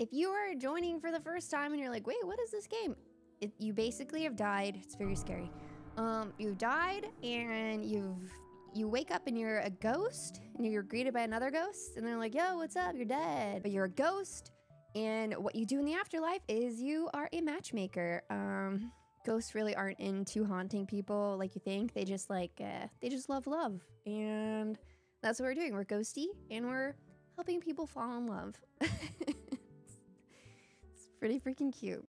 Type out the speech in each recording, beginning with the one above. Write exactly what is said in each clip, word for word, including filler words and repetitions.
If you are joining for the first time and you're like, wait, what is this game? It, you basically have died. It's very scary. Um, you've died and you've you wake up and you're a ghost and you're greeted by another ghost and they're like, yo, what's up? You're dead. But you're a ghost, and what you do in the afterlife is you are a matchmaker. Um, ghosts really aren't into haunting people like you think. They just like, uh, they just love love. And that's what we're doing. We're ghosty and we're helping people fall in love. It's pretty freaking cute.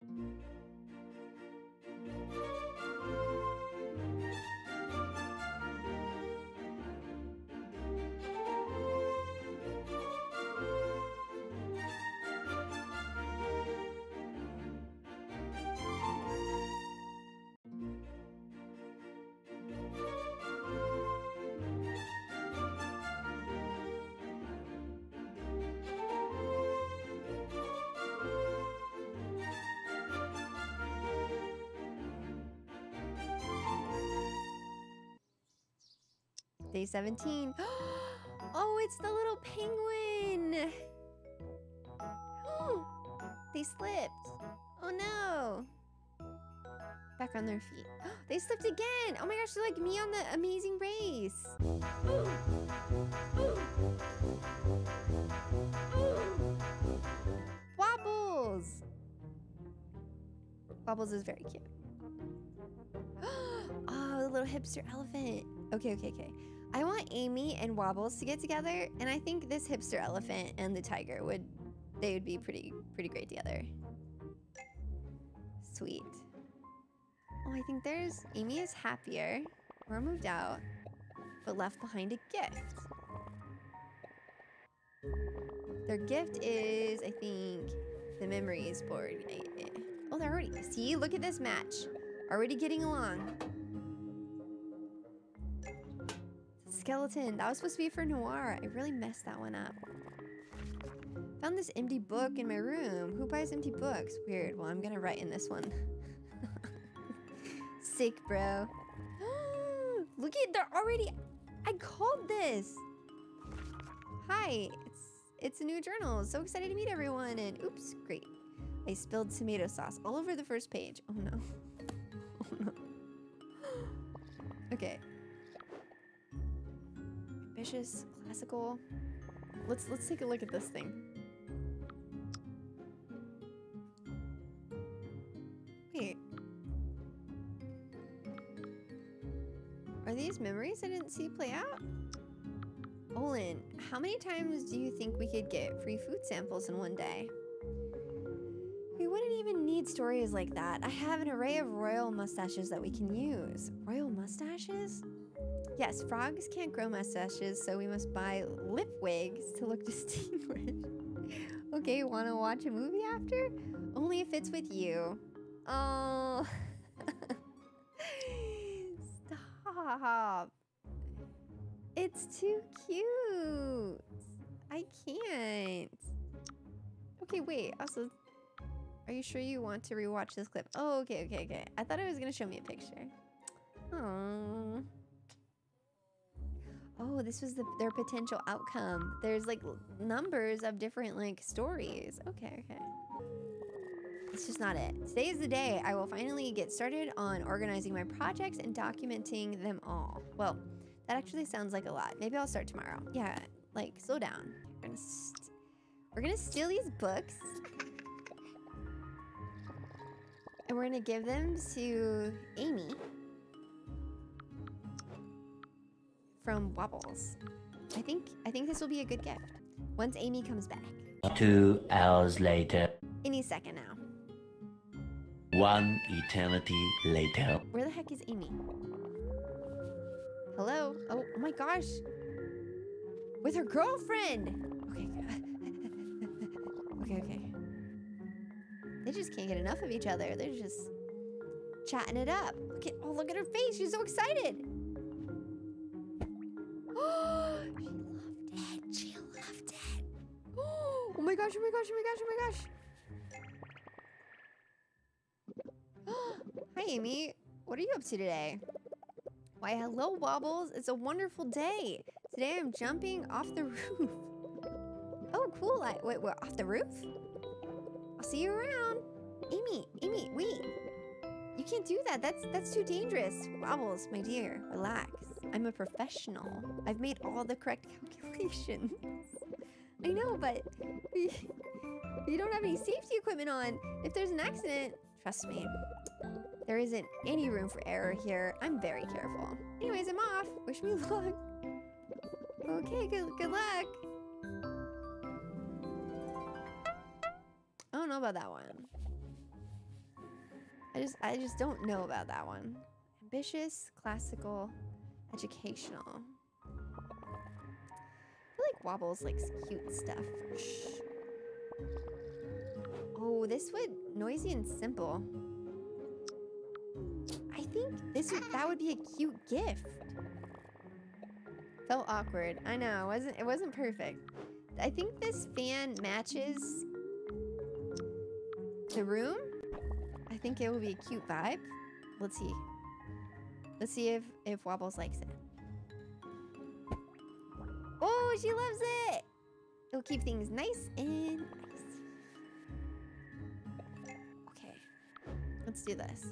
Day seventeen. Oh, it's the little penguin. Oh, they slipped. Oh no. Back on their feet. Oh, they slipped again. Oh my gosh, they're like me on the Amazing Race. Ooh. Ooh. Ooh. Wobbles. Wobbles is very cute. Oh, the little hipster elephant. Okay, okay, okay. I want Amy and Wobbles to get together, and I think this hipster elephant and the tiger would, they would be pretty, pretty great together. Sweet. Oh, I think there's, Amy is happier, or moved out, but left behind a gift. Their gift is, I think, the memories board. Oh, they're already, see, look at this match. Already getting along. Skeleton. That was supposed to be for Noir. I really messed that one up. Found this empty book in my room. Who buys empty books? Weird. Well, I'm gonna write in this one. Sick, bro. Look at, they're already, I called this. Hi, it's it's a new journal. So excited to meet everyone. And oops, great. I spilled tomato sauce all over the first page. Oh no. Oh no. Okay. Ambitious, classical. Let's let's take a look at this thing. Wait. Are these memories I didn't see play out? Olin, how many times do you think we could get free food samples in one day? We wouldn't even need stories like that. I have an array of royal mustaches that we can use. Royal mustaches? Yes, frogs can't grow mustaches, so we must buy lip wigs to look distinguished. Okay, wanna watch a movie after? Only if it's with you. Oh. Stop. It's too cute. I can't. Okay, wait. Also, are you sure you want to rewatch this clip? Oh, okay, okay, okay. I thought it was gonna show me a picture. Oh. Oh, this was the, their potential outcome. There's like numbers of different like stories. Okay, okay. It's just not it. Today is the day I will finally get started on organizing my projects and documenting them all. Well, that actually sounds like a lot. Maybe I'll start tomorrow. Yeah, like slow down. We're gonna, st we're gonna steal these books. And we're gonna give them to Amy. From Wobbles. I think I think this will be a good gift. Once Amy comes back. Two hours later. Any second now. One eternity later. Where the heck is Amy? Hello? Oh, oh my gosh. With her girlfriend. Okay. Okay, okay. They just can't get enough of each other. They're just chatting it up. Look at, oh, look at her face. She's so excited. Oh my gosh, oh my gosh, oh my gosh, oh my gosh. Hi, Amy. What are you up to today? Why, hello, Wobbles. It's a wonderful day. Today, I'm jumping off the roof. Oh, cool. I, wait, we're off the roof? see you around. Amy, Amy, wait. You can't do that. That's that's too dangerous. Wobbles, my dear, relax. I'm a professional. I've made all the correct calculations. I know, but we, we don't have any safety equipment on. If there's an accident, trust me. There isn't any room for error here. I'm very careful. Anyways, I'm off. Wish me luck. Okay, good, good luck. I don't know about that one. I just, I just don't know about that one. Ambitious, classical, educational. I feel like Wobbles likes cute stuff. Shh. Oh, this would noisy and simple. I think this would, that would be a cute gift. Felt awkward. I know. It wasn't it wasn't perfect. I think this fan matches the room. I think it will be a cute vibe. Let's see. Let's see if if Wobbles likes it. Oh, she loves it. It'll keep things nice and nice. Okay. Let's do this.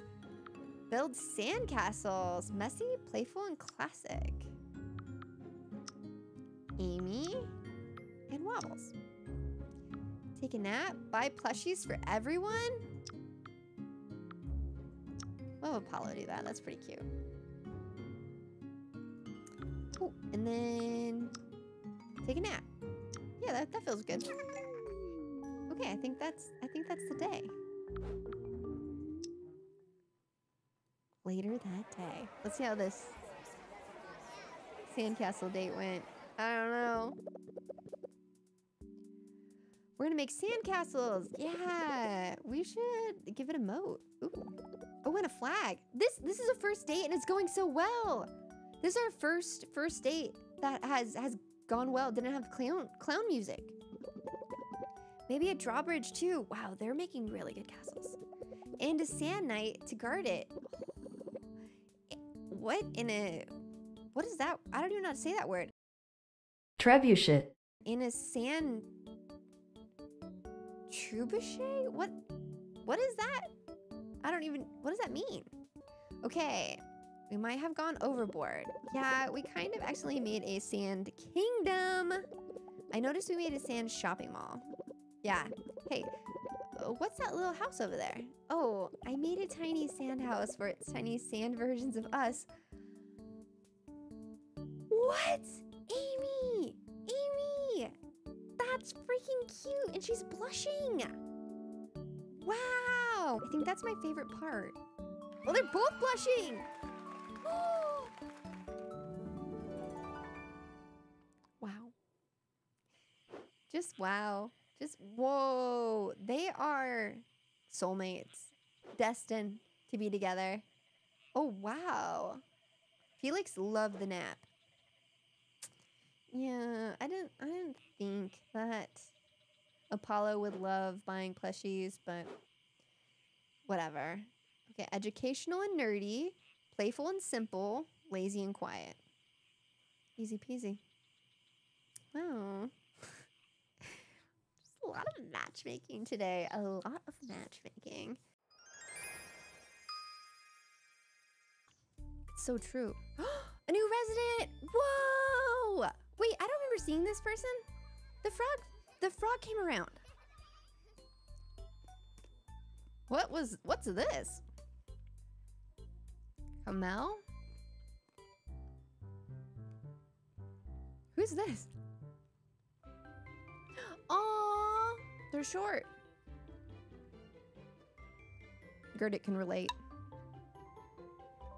Build sandcastles. Messy, playful, and classic. Amy and Wobbles. Take a nap. Buy plushies for everyone. We'll have Apollo do that. That's pretty cute. Oh, and then take a nap. Yeah, that, that feels good. Okay, I think that's I think that's the day. Later that day. Let's see how this sandcastle date went. I don't know. We're gonna make sandcastles. Yeah, we should give it a moat. Ooh. Oh, and a flag. This this is a first date, and it's going so well. This is our first first date that has has gone well. Didn't have clown clown music. Maybe a drawbridge too. Wow, they're making really good castles. And a sand knight to guard it. What in a what is that? I don't even know how to say that word. Trebuchet. In a sand trebuchet? What what is that? I don't even what does that mean? Okay. We might have gone overboard. Yeah, we kind of actually made a sand kingdom. I noticed we made a sand shopping mall. Yeah. Hey, what's that little house over there? Oh, I made a tiny sand house for its tiny sand versions of us. What? Amy! Amy! That's freaking cute! And she's blushing! Wow! I think that's my favorite part. Well, they're both blushing! Wow. Just wow. Just whoa. They are soulmates. Destined to be together. Oh, wow. Felix loved the nap. Yeah, I didn't I didn't think that Apollo would love buying plushies, but whatever. Okay, educational and nerdy, playful and simple, lazy and quiet. Easy peasy. Wow. Just a lot of matchmaking today. A lot of matchmaking. It's so true. A new resident! Whoa! Wait, I don't remember seeing this person. The frog, the frog came around. What was, what's this? Kamel? Who's this? Aww, they're short. Gerda can relate.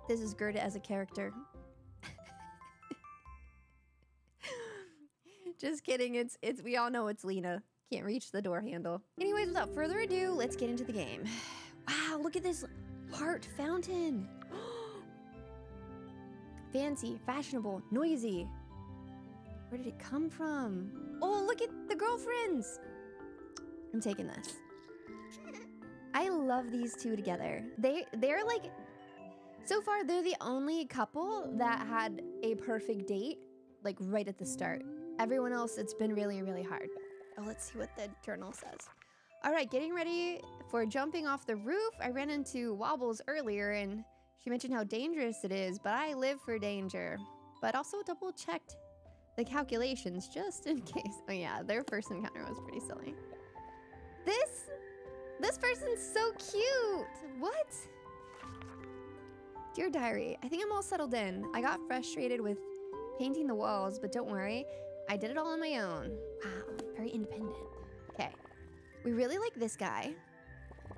This is Gerda as a character. Just kidding, it's it's we all know it's Lena. Can't reach the door handle. Anyways, without further ado, let's get into the game. Wow, look at this heart fountain. Fancy, fashionable, noisy. Where did it come from? Oh, look at the girlfriends. I'm taking this. I love these two together. They they're like, so far they're the only couple that had a perfect date like right at the start. Everyone else, it's been really, really hard. Oh, let's see what the journal says. All right, getting ready for jumping off the roof. I ran into Wobbles earlier and she mentioned how dangerous it is, but I live for danger. But also double checked the calculations just in case. Oh yeah, their first encounter was pretty silly. This, this person's so cute. What? Dear Diary, I think I'm all settled in. I got frustrated with painting the walls, but don't worry. I did it all on my own. Wow, very independent. Okay, we really like this guy.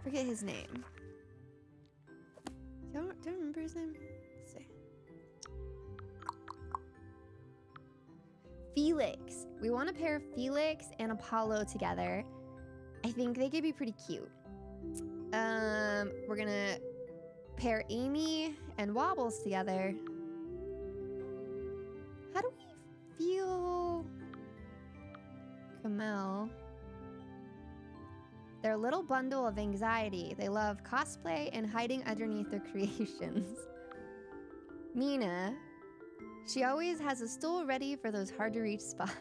Forget his name. Don't, don't remember his name. Let's see. Felix. We want to pair Felix and Apollo together. I think they could be pretty cute. Um, we're gonna pair Amy and Wobbles together. How do we feel? Camille. Their little bundle of anxiety. They love cosplay and hiding underneath their creations. Mina. She always has a stool ready for those hard to reach spots.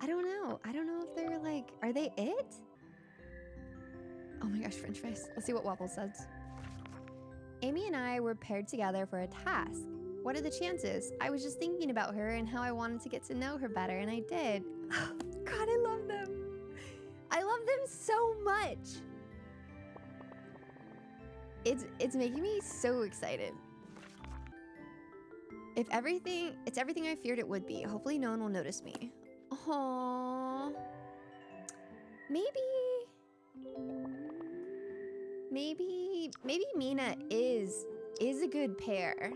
I don't know. I don't know if they're like, are they it? Oh my gosh, French fries. Let's see what Wobbles says. Amy and I were paired together for a task. What are the chances? I was just thinking about her and how I wanted to get to know her better, and I did. Oh, God, I love them. I love them so much. It's, it's making me so excited. If everything, it's everything I feared it would be. Hopefully no one will notice me. Aww. Maybe... Maybe... Maybe Mina is... Is a good pair.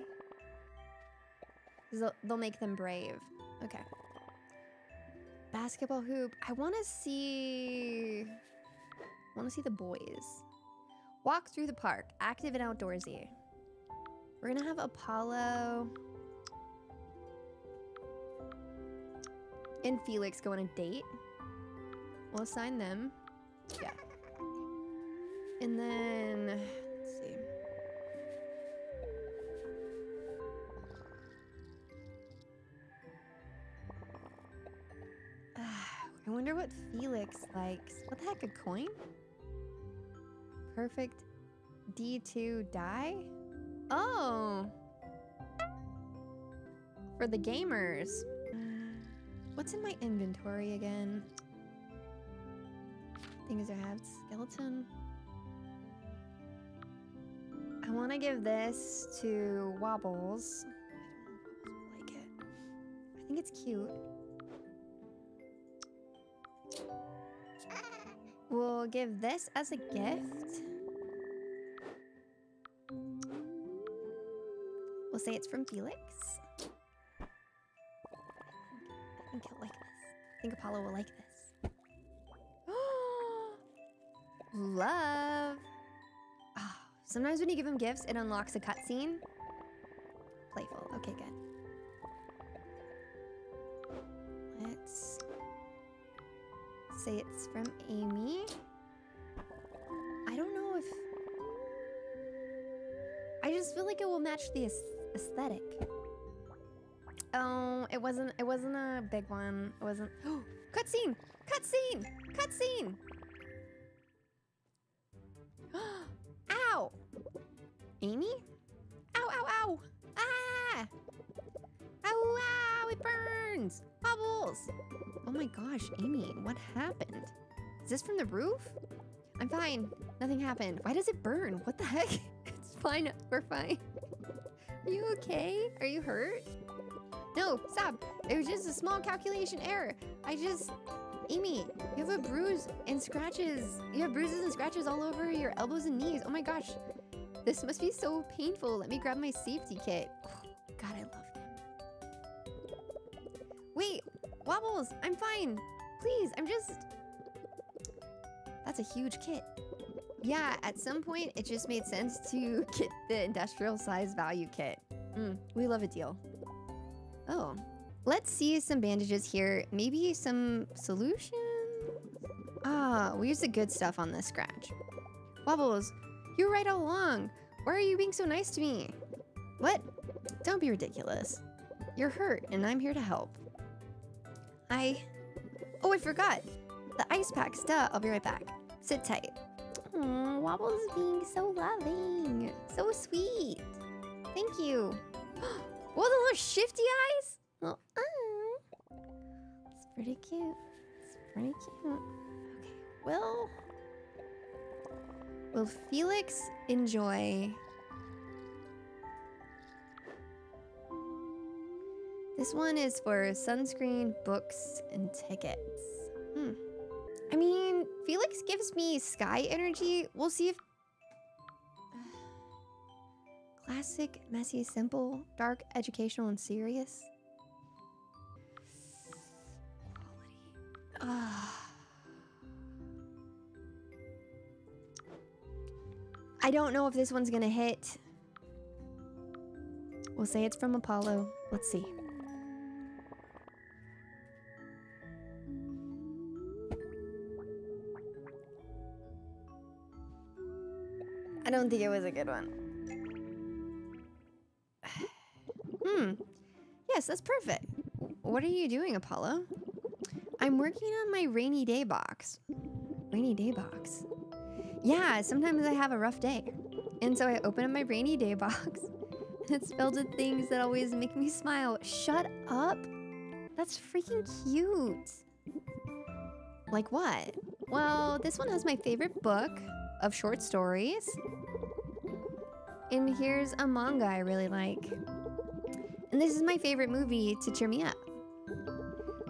They'll, they'll make them brave. Okay. Basketball hoop. I want to see... I want to see the boys. Walk through the park. Active and outdoorsy. We're going to have Apollo... and Felix go on a date. We'll assign them. Yeah. And then, let's see. Uh, I wonder what Felix likes. What the heck, a coin? Perfect D two die? Oh! For the gamers. What's in my inventory again? Things I have. Skeleton. I want to give this to Wobbles. I don't know if Wobbles will like it. I think it's cute. We'll give this as a gift. We'll say it's from Felix. I think he'll like this. I think Apollo will like this. Love! Oh, sometimes when you give him gifts, it unlocks a cutscene. Playful. Okay, good. Let's say it's from Amy. I don't know if... I just feel like it will match the aesthetic. Oh, it wasn't, it wasn't a big one. It wasn't, oh, cutscene, cutscene, cutscene. Ow. Amy? Ow, ow, ow. Ah. Ow, ow, it burns. Bubbles. Oh my gosh, Amy, what happened? Is this from the roof? I'm fine, nothing happened. Why does it burn? What the heck? It's fine, we're fine. Are you okay? Are you hurt? No, stop. It was just a small calculation error. I just... Amy, you have a bruise and scratches. You have bruises and scratches all over your elbows and knees. Oh my gosh. This must be so painful. Let me grab my safety kit. Oh, God, I love them. Wait, Wobbles, I'm fine. Please, I'm just... That's a huge kit. Yeah, at some point, it just made sense to get the industrial size value kit. Mm, we love a deal. Oh, let's see some bandages here. Maybe some solutions? Ah, we used the good stuff on this scratch. Wobbles, you're right all along. Why are you being so nice to me? What? Don't be ridiculous. You're hurt and I'm here to help. I... Oh, I forgot. The ice pack, duh. I'll be right back. Sit tight. Aww, Wobble's being so loving. So sweet. Thank you. What, the little shifty eyes? Oh, uh, it's pretty cute. It's pretty cute. Okay, will... Will Felix enjoy... This one is for sunscreen, books, and tickets. Hmm. I mean, Felix gives me sky energy. We'll see if... Classic, messy, simple, dark, educational, and serious. Quality. Uh, I don't know if this one's gonna hit. We'll say it's from Apollo. Let's see. I don't think it was a good one. Hmm. Yes, that's perfect. What are you doing, Apollo? I'm working on my rainy day box. Rainy day box? Yeah, sometimes I have a rough day. And so I open up my rainy day box. And it's filled with things that always make me smile. Shut up. That's freaking cute. Like what? Well, this one has my favorite book of short stories. And here's a manga I really like. And this is my favorite movie to cheer me up.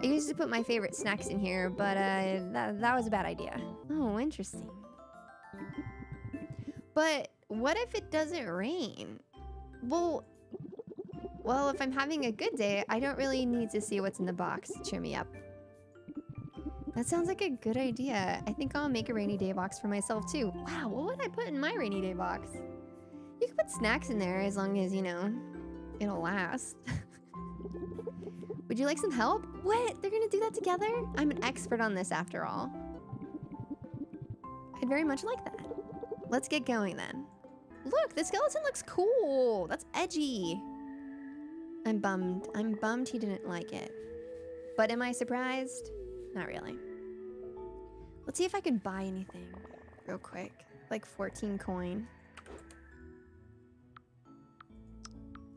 I used to put my favorite snacks in here, but uh, that, that was a bad idea. Oh, interesting. But what if it doesn't rain? Well, well, if I'm having a good day, I don't really need to see what's in the box to cheer me up. That sounds like a good idea. I think I'll make a rainy day box for myself too. Wow, what would I put in my rainy day box? You can put snacks in there as long as, you know, it'll last. Would you like some help? What? They're gonna do that together? I'm an expert on this after all. I'd very much like that. Let's get going then. Look, the skeleton looks cool. That's edgy. I'm bummed. I'm bummed he didn't like it. But am I surprised? Not really. Let's see if I can buy anything real quick. Like fourteen coin.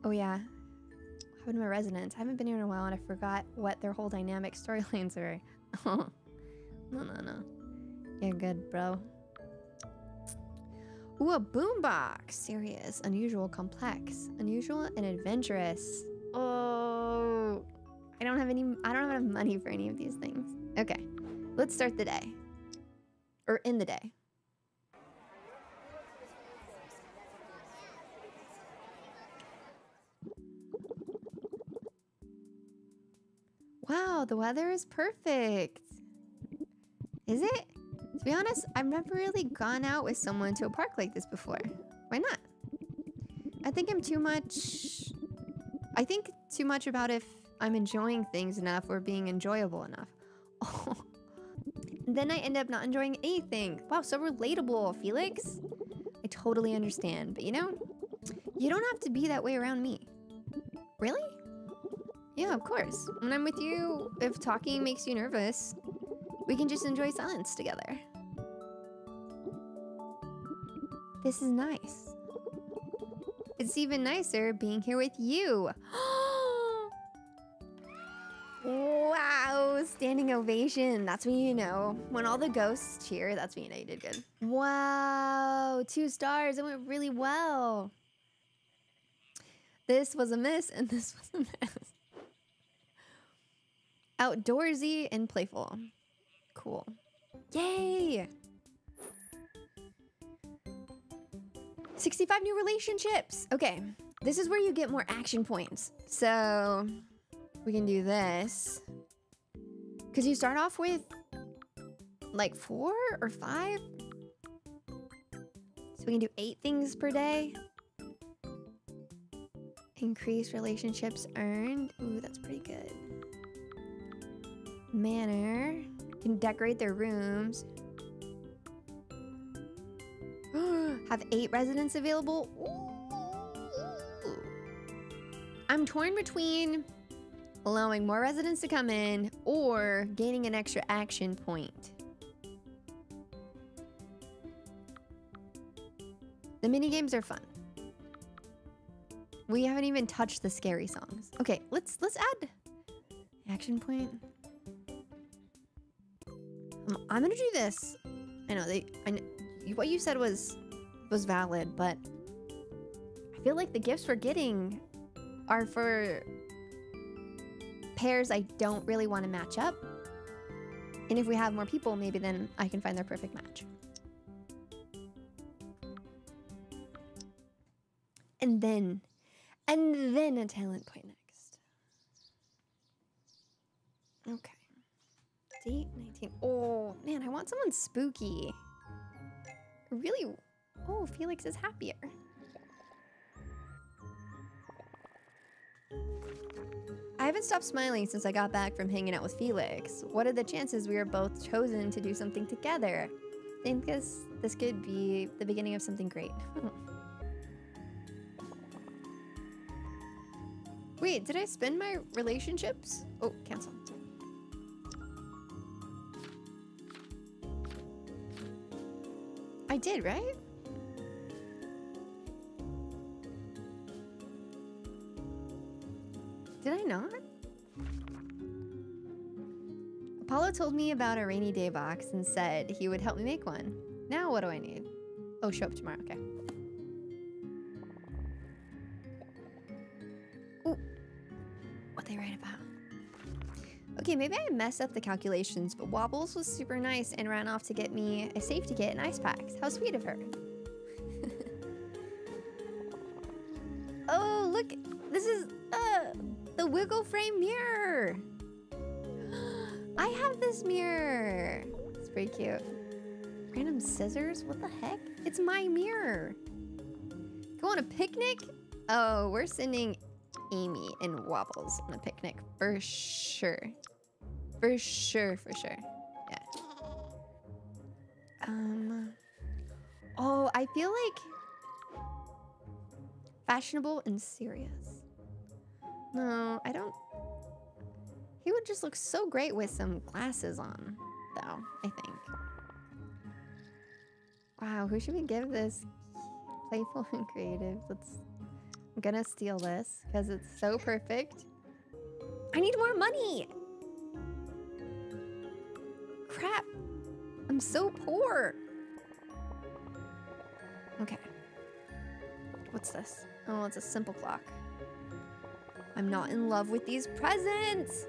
Oh yeah. What happened to my residents? I haven't been here in a while and I forgot what their whole dynamic storylines were. Oh. No, no, no. You're good, bro. Ooh, a boombox. Serious, unusual, complex, unusual, and adventurous. Oh. I don't have any, I don't have enough money for any of these things. Okay, let's start the day. Or in the day. Wow, the weather is perfect. Is it? To be honest, I've never really gone out with someone to a park like this before. Why not? I think I'm too much... I think too much about if I'm enjoying things enough or being enjoyable enough. Oh. Then I end up not enjoying anything. Wow, so relatable, Felix. I totally understand, but you know, you don't have to be that way around me. Really? Yeah, of course. When I'm with you, if talking makes you nervous, we can just enjoy silence together. This is nice. It's even nicer being here with you. Wow, standing ovation. That's when you know. When all the ghosts cheer, that's when you know you did good. Wow, two stars. It went really well. This was a miss, and this was a miss. Outdoorsy and playful. Cool. Yay! sixty-five new relationships. Okay, this is where you get more action points. So... we can do this. Because you start off with like four or five. So we can do eight things per day. Increase relationships earned. Ooh, that's pretty good. Manor. You can decorate their rooms. Have eight residents available. Ooh. I'm torn between... allowing more residents to come in, or gaining an extra action point. The minigames are fun. We haven't even touched the scary songs. Okay, let's let's add action point. I'm, I'm gonna do this. I know they. I know, what you said was was valid, but I feel like the gifts we're getting are for pairs I don't really want to match up. And if we have more people, maybe then I can find their perfect match. And then, and then a talent point next. Okay. Date nineteen. Oh, man, I want someone spooky. Really? Oh, Felix is happier. I haven't stopped smiling since I got back from hanging out with Felix. What are the chances we are both chosen to do something together? I think this, this could be the beginning of something great. Wait, did I spend my relationships? Oh, cancel. I did, right? Did I not? Apollo told me about a rainy day box and said he would help me make one. Now what do I need? Oh, show up tomorrow, okay. Ooh, what they write about. Okay, maybe I messed up the calculations, but Wobbles was super nice and ran off to get me a safety kit and ice packs. How sweet of her. Oh, look, this is, uh, the wiggle frame mirror. I have this mirror. It's pretty cute. Random scissors? What the heck? It's my mirror. Go on a picnic? Oh, we're sending Amy and Wobbles on a picnic for sure. For sure, for sure. Yeah. Um. Oh, I feel like fashionable and serious. No, I don't. He would just look so great with some glasses on, though, I think. Wow, who should we give this? Playful and creative. Let's. I'm gonna steal this because it's so perfect. I need more money! Crap! I'm so poor! Okay. What's this? Oh, it's a simple clock. I'm not in love with these presents!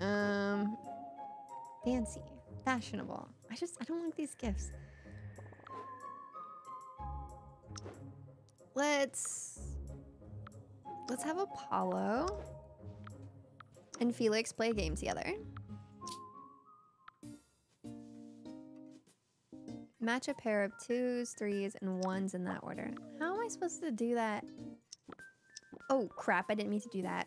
Um, fancy. Fashionable. I just, I don't like these gifts. Let's... Let's have Apollo and Felix play a game together. Match a pair of twos, threes, and ones in that order. How am I supposed to do that? Oh, crap, I didn't mean to do that.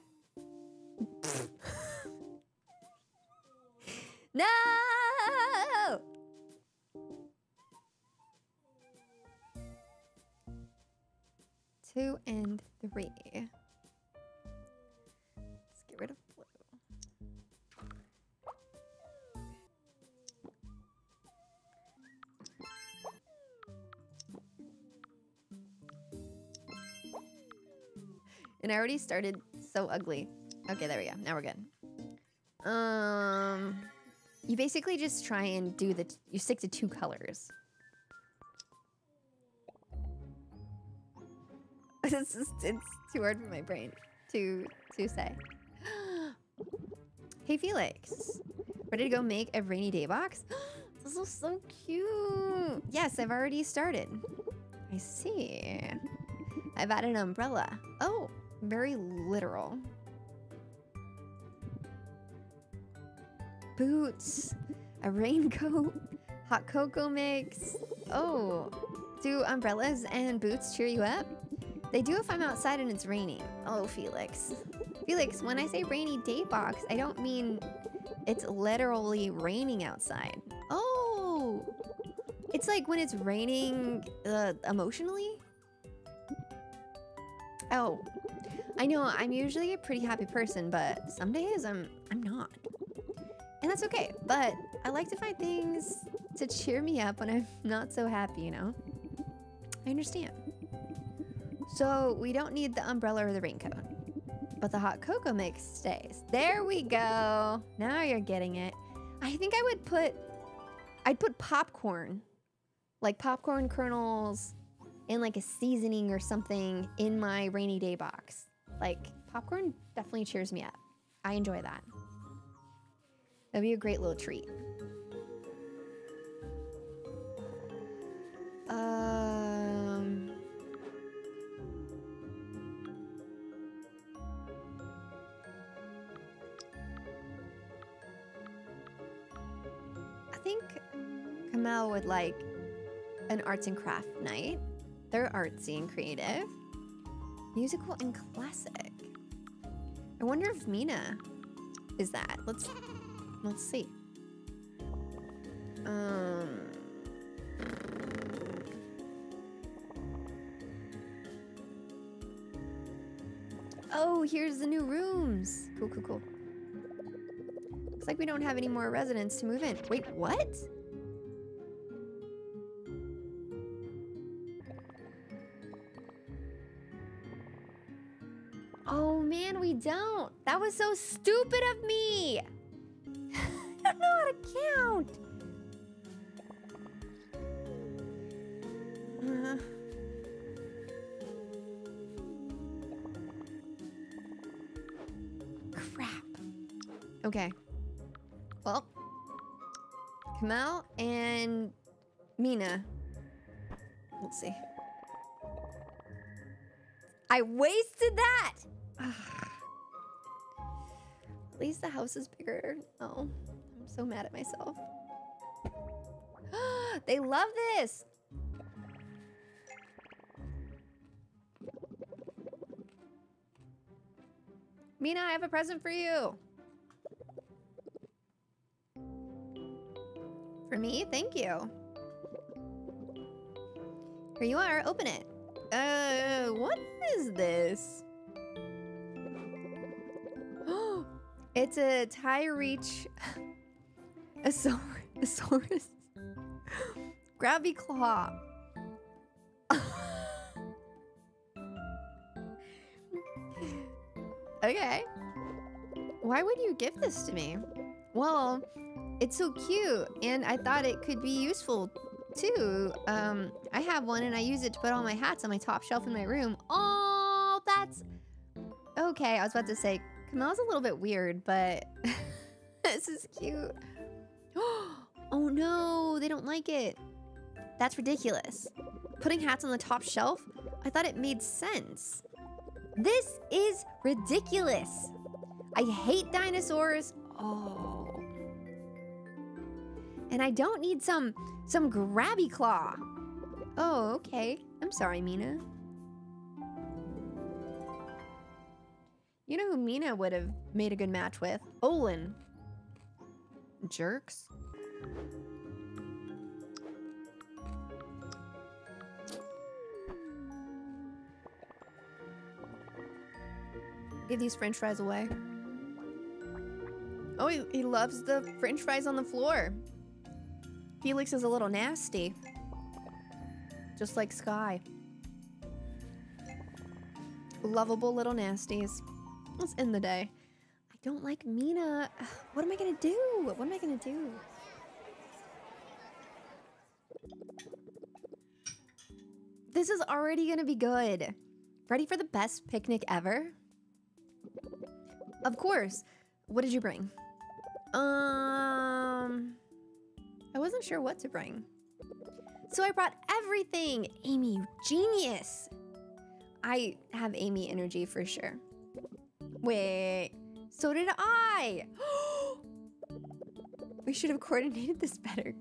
No! Two and three. And I already started so ugly. Okay, there we go. Now we're good. Um, you basically just try and do the... T you stick to two colors. This is, it's too hard for my brain to, to say. Hey, Felix. Ready to go make a rainy day box? This is so cute. Yes, I've already started. I see. I've added an umbrella. Oh. Very literal. Boots, a raincoat, hot cocoa mix. Oh, do umbrellas and boots cheer you up? They do if I'm outside and it's raining. Oh, Felix. Felix, when I say rainy day box, I don't mean it's literally raining outside. Oh, it's like when it's raining uh, emotionally. Oh. I know, I'm usually a pretty happy person, but some days I'm I'm not. And that's okay, but I like to find things to cheer me up when I'm not so happy, you know? I understand. So we don't need the umbrella or the raincoat. But the hot cocoa mix stays. There we go. Now you're getting it. I think I would put... I'd put popcorn. Like popcorn kernels and like a seasoning or something in my rainy day box. Like popcorn definitely cheers me up. I enjoy that. That'd be a great little treat. Um... I think Kamel would like an arts and craft night. They're artsy and creative. Musical and classic. I wonder if Mina is that. Let's let's see. Um Oh, here's the new rooms. Cool, cool, cool. Looks like we don't have any more residents to move in. Wait, what? Oh man, we don't. That was so stupid of me. I don't know how to count. Uh-huh. Crap. Okay. Well, Kamel and Mina. Let's see. I wasted that! Ugh. At least the house is bigger. Oh, I'm so mad at myself. They love this! Mina, I have a present for you. For me? Thank you. Here you are. Open it. Uh, what is this? Oh, it's a Tyreach Asaurus Grabby Claw. Okay. Why would you give this to me? Well, it's so cute, and I thought it could be useful too. Um, I have one and I use it to put all my hats on my top shelf in my room. Oh, that's... Okay, I was about to say, Kamel's a little bit weird, but this is cute. Oh no, they don't like it. That's ridiculous. Putting hats on the top shelf? I thought it made sense. This is ridiculous. I hate dinosaurs. Oh. And I don't need some, some grabby claw. Oh, okay. I'm sorry, Mina. You know who Mina would have made a good match with? Olin. Jerks. Give these French fries away. Oh, he, he loves the French fries on the floor. Felix is a little nasty. Just like Sky. Lovable little nasties. Let's end the day. I don't like Mina. What am I gonna do? What am I gonna do? This is already gonna be good. Ready for the best picnic ever? Of course. What did you bring? Um... I wasn't sure what to bring. So I brought everything! Amy, you genius! I have Amy energy for sure. Wait, so did I! We should have coordinated this better.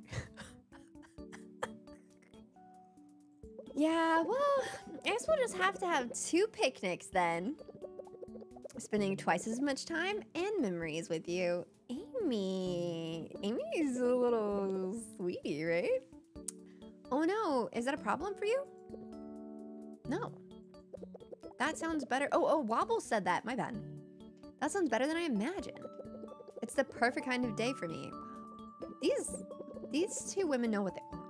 Yeah, well, I guess we'll just have to have two picnics then. Spending twice as much time and memories with you. Amy. Amy's a little sweetie, right? Oh no, is that a problem for you? No. That sounds better. Oh, oh, Wobble said that. My bad. That sounds better than I imagined. It's the perfect kind of day for me. These, these two women know what they want.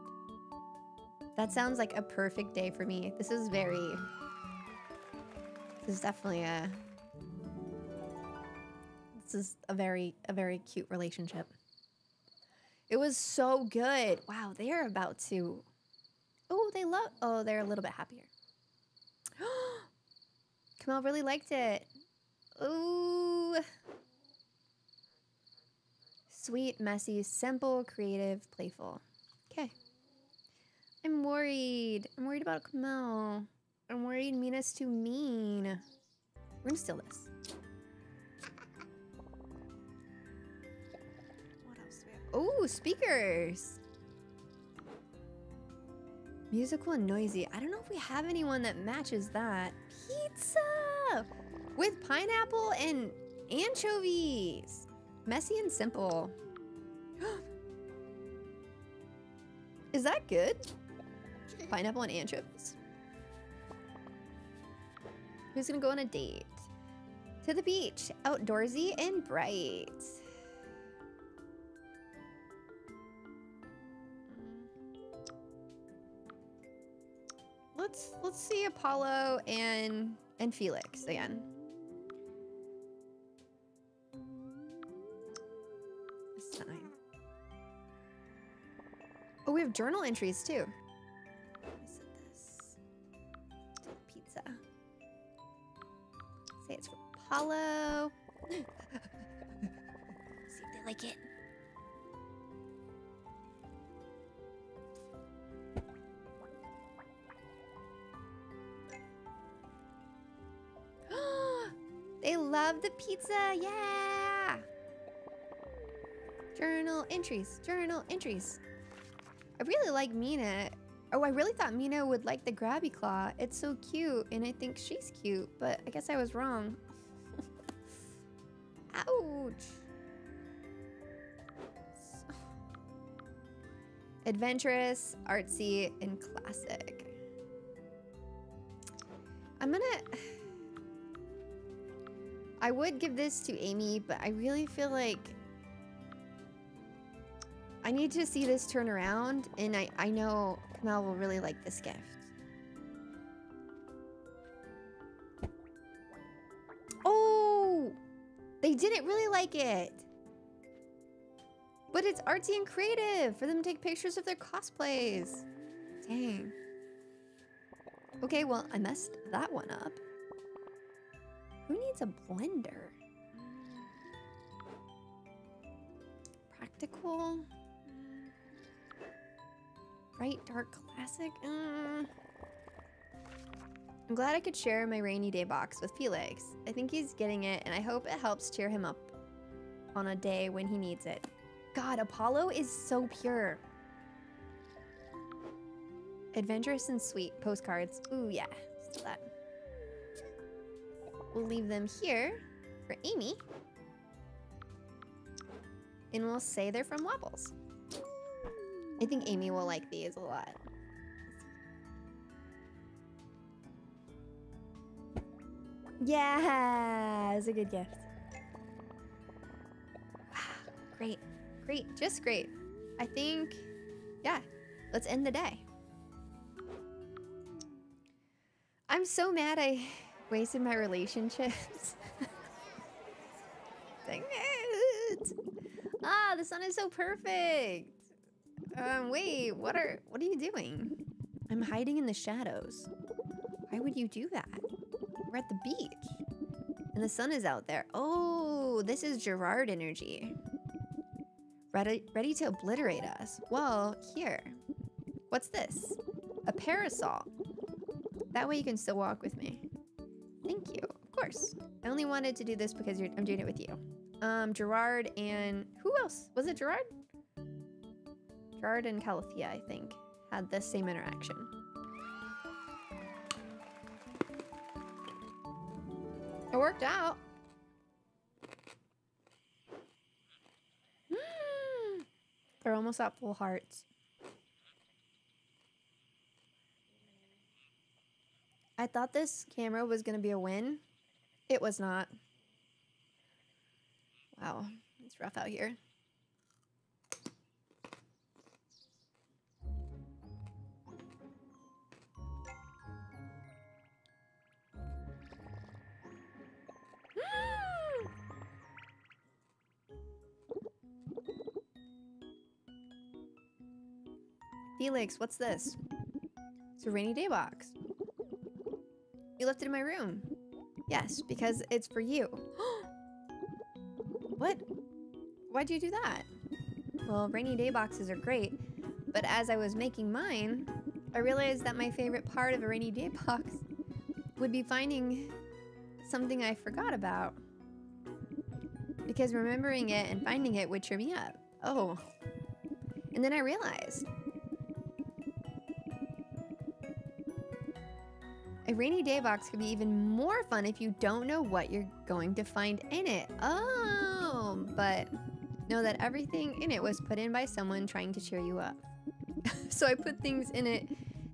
That sounds like a perfect day for me. This is very This is definitely a... This is a very, a very cute relationship. It was so good. Wow, they are about to... Oh, they love... Oh, they're a little bit happier. Kamel really liked it. Ooh. Sweet, messy, simple, creative, playful. Okay. I'm worried. I'm worried about Kamel. I'm worried Mina's too mean. We're gonna steal this. What else do we have? Oh, speakers. Musical and noisy. I don't know if we have anyone that matches that. Pizza with pineapple and anchovies. Messy and simple. Is that good? Pineapple and anchovies. Who's gonna go on a date? To the beach, outdoorsy and bright. Let's let's see Apollo and and Felix again. Sign. Oh, we have journal entries too. It's for Apollo. See if they like it. They love the pizza, yeah! Journal entries, journal entries. I really like Mina. Oh, I really thought Mina would like the grabby claw. It's so cute, and I think she's cute, but I guess I was wrong. Ouch. So. Adventurous, artsy, and classic. I'm gonna... I would give this to Amy, but I really feel like... I need to see this turn around, and I, I know Kamel will really like this gift. Oh! They didn't really like it! But it's artsy and creative for them to take pictures of their cosplays. Dang. Okay, well, I messed that one up. Who needs a blender? Practical? Bright, dark, classic. Mm. I'm glad I could share my rainy day box with Felix. I think he's getting it, and I hope it helps cheer him up on a day when he needs it. God, Apollo is so pure. Adventurous and sweet postcards. Ooh, yeah, still that. We'll leave them here for Amy, and we'll say they're from Wobbles. I think Amy will like these a lot. Yeah, it's a good gift. Wow, great, great, just great. I think, yeah, let's end the day. I'm so mad I wasted my relationships. Dang it. Ah, the sun is so perfect. Um, wait, what are, what are you doing? I'm hiding in the shadows. Why would you do that? We're at the beach. And the sun is out there. Oh, this is Gerard energy. Ready, ready to obliterate us. Well, here. What's this? A parasol. That way you can still walk with me. Thank you, of course. I only wanted to do this because you're, I'm doing it with you. Um, Gerard and... Who else? Was it Gerard? Gerard and Calithea, I think, had the same interaction. It worked out. Mm. They're almost at full hearts. I thought this camera was gonna be a win. It was not. Wow, it's rough out here. Felix, what's this? It's a rainy day box. You left it in my room. Yes, because it's for you. What? Why'd you do that? Well, rainy day boxes are great, but as I was making mine, I realized that my favorite part of a rainy day box would be finding something I forgot about. Because remembering it and finding it would cheer me up. Oh. And then I realized. A rainy day box could be even more fun if you don't know what you're going to find in it. Oh, but know that everything in it was put in by someone trying to cheer you up. So I put things in it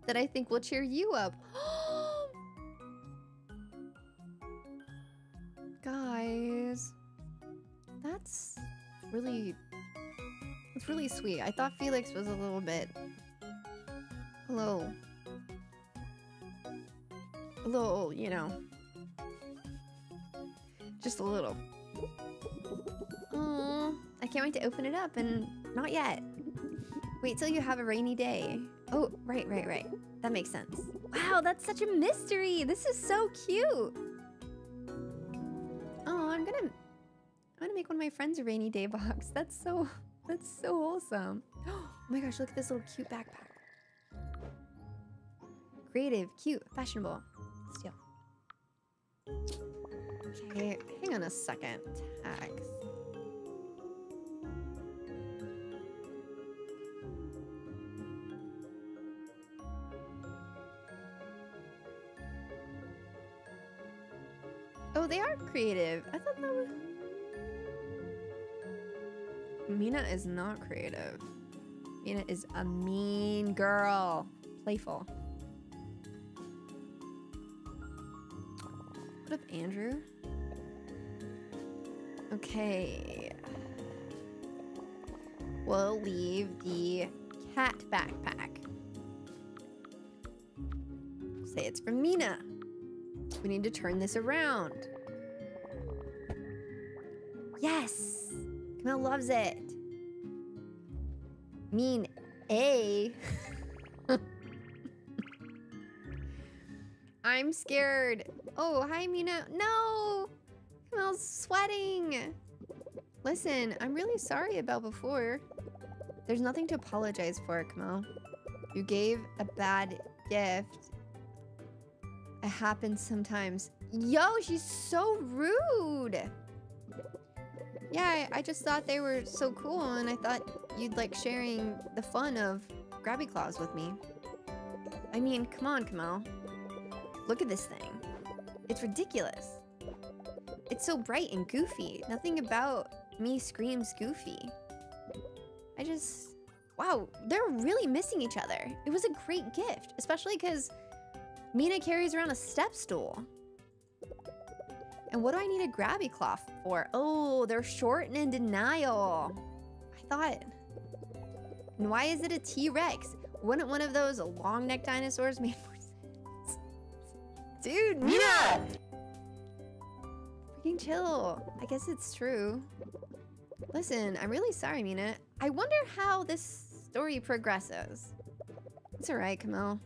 that I think will cheer you up. Guys, that's really, it's really sweet. I thought Felix was a little bit, hello. A little, you know, just a little. Aww, I can't wait to open it up and not yet. Wait till you have a rainy day. Oh, right, right, right. That makes sense. Wow, that's such a mystery. This is so cute. Oh, I'm gonna, I'm gonna make one of my friends a rainy day box. That's so, that's so wholesome. Oh my gosh, look at this little cute backpack. Creative, cute, fashionable. Steal. Okay, hang on a second. Tags. Oh, they are creative. I thought that was... Mina is not creative. Mina is a mean girl. Playful. What up, Andrew? Okay. We'll leave the cat backpack. Say it's from Mina. We need to turn this around. Yes! Camille loves it. Mean A. I'm scared. Oh, hi, Mina. No! Camille's sweating. Listen, I'm really sorry about before. There's nothing to apologize for, Camille. You gave a bad gift. It happens sometimes. Yo, she's so rude. Yeah, I, I just thought they were so cool, and I thought you'd like sharing the fun of grabby claws with me. I mean, come on, Camille. Look at this thing. It's ridiculous. It's so bright and goofy. Nothing about me screams goofy. I just... Wow, they're really missing each other. It was a great gift, especially because Mina carries around a step stool. And what do I need a grabby claw for? Oh, they're short and in denial. I thought. And why is it a T-Rex? Wouldn't one of those long-necked dinosaurs make more sense? Dude, Mina! Yeah! Freaking chill. I guess it's true. Listen, I'm really sorry, Mina. I wonder how this story progresses. It's all right, Camille.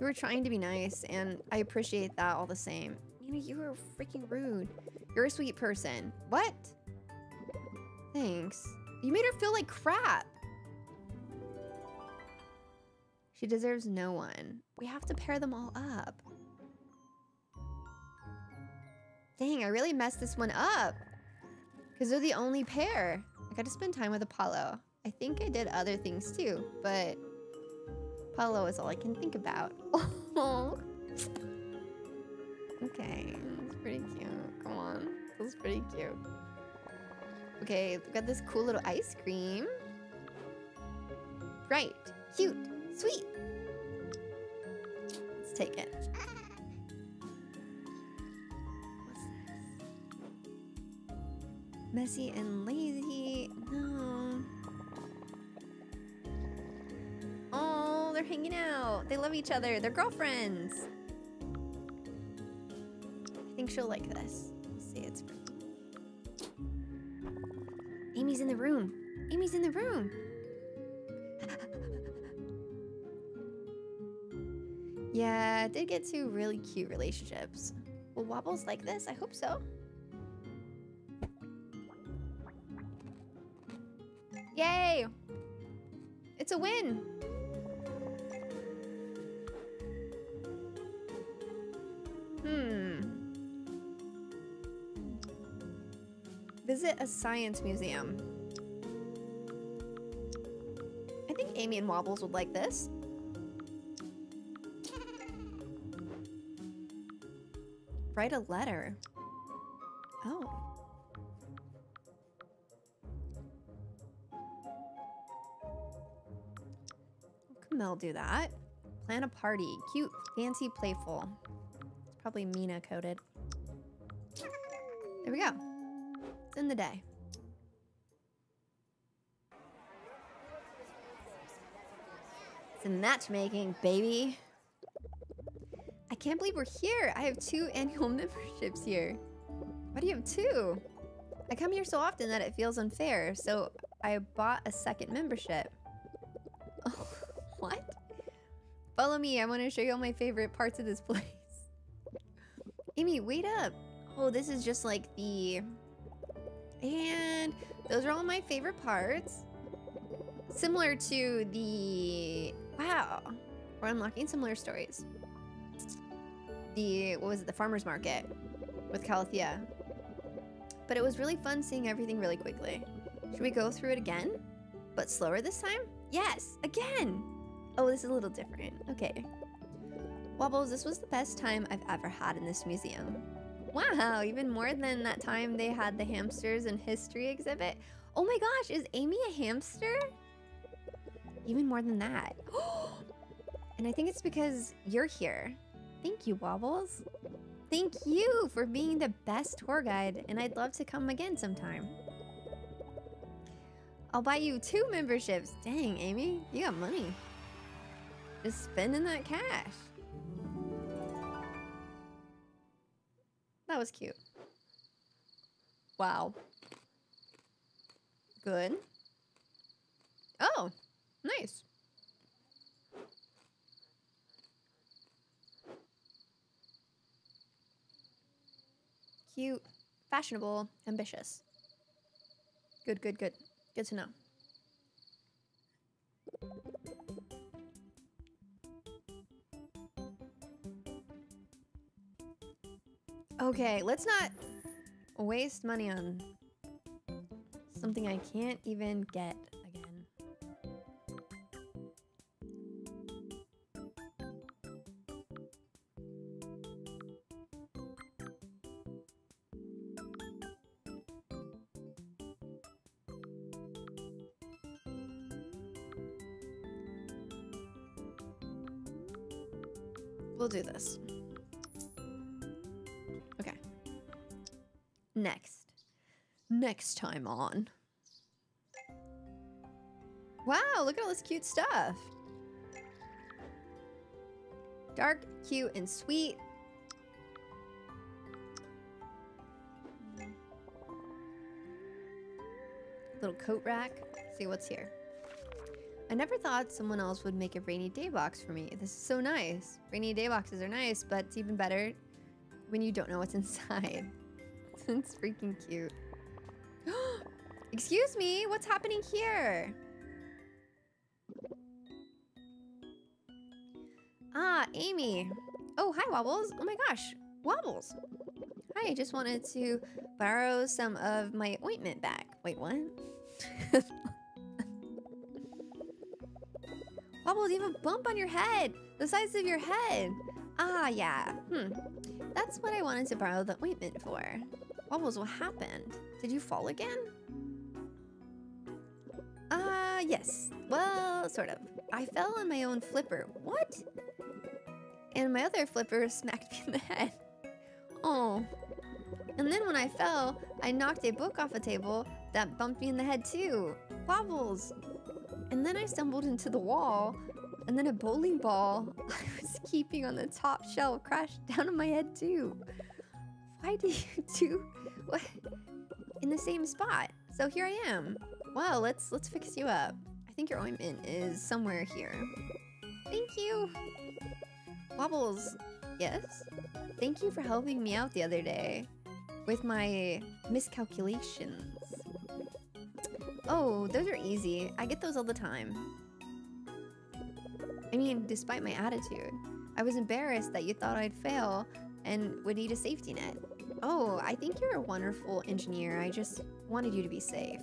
You were trying to be nice, and I appreciate that all the same. Mina, you were freaking rude. You're a sweet person. What? Thanks. You made her feel like crap. She deserves no one. We have to pair them all up. Dang, I really messed this one up. Because they're the only pair. I got to spend time with Apollo. I think I did other things too, but... Apollo is all I can think about. Oh. Okay, that's pretty cute. Come on, that's pretty cute. Okay, we've got this cool little ice cream. Bright, cute, sweet. Let's take it. What's this? Messy and lazy. No. Oh, they're hanging out. They love each other. They're girlfriends. I think she'll like this. Let's see, it's Amy's in the room. Amy's in the room. Yeah, I did get two really cute relationships. Will Wobbles like this? I hope so. Yay! It's a win! Hmm. Visit a science museum. I think Amy and Wobbles would like this. Write a letter. Oh. I'll do that. Plan a party. Cute, fancy, playful. It's probably Mina coded. There we go. It's in the day. It's in matchmaking, baby. I can't believe we're here. I have two annual memberships here. Why do you have two? I come here so often that it feels unfair, so I bought a second membership. Oh. What? Follow me, I want to show you all my favorite parts of this place. Amy, wait up. Oh, this is just like the... And those are all my favorite parts. Similar to the... Wow. We're unlocking similar stories. The... What was it? The farmer's market with Calithea. But it was really fun seeing everything really quickly. Should we go through it again? But slower this time? Yes! Again! Oh, this is a little different. Okay. Wobbles, this was the best time I've ever had in this museum. Wow, even more than that time they had the hamsters and history exhibit. Oh my gosh, is Amy a hamster? Even more than that. And I think it's because you're here. Thank you, Wobbles. Thank you for being the best tour guide, and I'd love to come again sometime. I'll buy you two memberships. Dang, Amy, you got money. Just spending that cash. That was cute. Wow. Good. Oh, nice. Cute, fashionable, ambitious. Good, good, good. Good to know. Okay, let's not waste money on something I can't even get again. We'll do this. Next. Next time on. Wow, look at all this cute stuff. Dark, cute, and sweet. Little coat rack. Let's see what's here. I never thought someone else would make a rainy day box for me. This is so nice. Rainy day boxes are nice, but it's even better when you don't know what's inside. It's freaking cute. Excuse me, what's happening here? Ah, Amy. Oh, hi, Wobbles. Oh my gosh, Wobbles. Hi, I just wanted to borrow some of my ointment back. Wait, what? Wobbles, you have a bump on your head. The size of your head. Ah, yeah. Hmm. That's what I wanted to borrow the ointment for. Wobbles, what happened? Did you fall again? Ah, uh, yes. Well, sort of. I fell on my own flipper. What? And my other flipper smacked me in the head. Oh. And then when I fell, I knocked a book off a table that bumped me in the head too. Wobbles. And then I stumbled into the wall, and then a bowling ball I was keeping on the top shelf crashed down on my head too. Why do you do what in the same spot? So here I am. Wow, let's let's fix you up. I think your ointment is somewhere here. Thank you. Wobbles, yes? Thank you for helping me out the other day with my miscalculations. Oh, those are easy. I get those all the time. I mean, despite my attitude, I was embarrassed that you thought I'd fail and would need a safety net. Oh, I think you're a wonderful engineer. I just wanted you to be safe.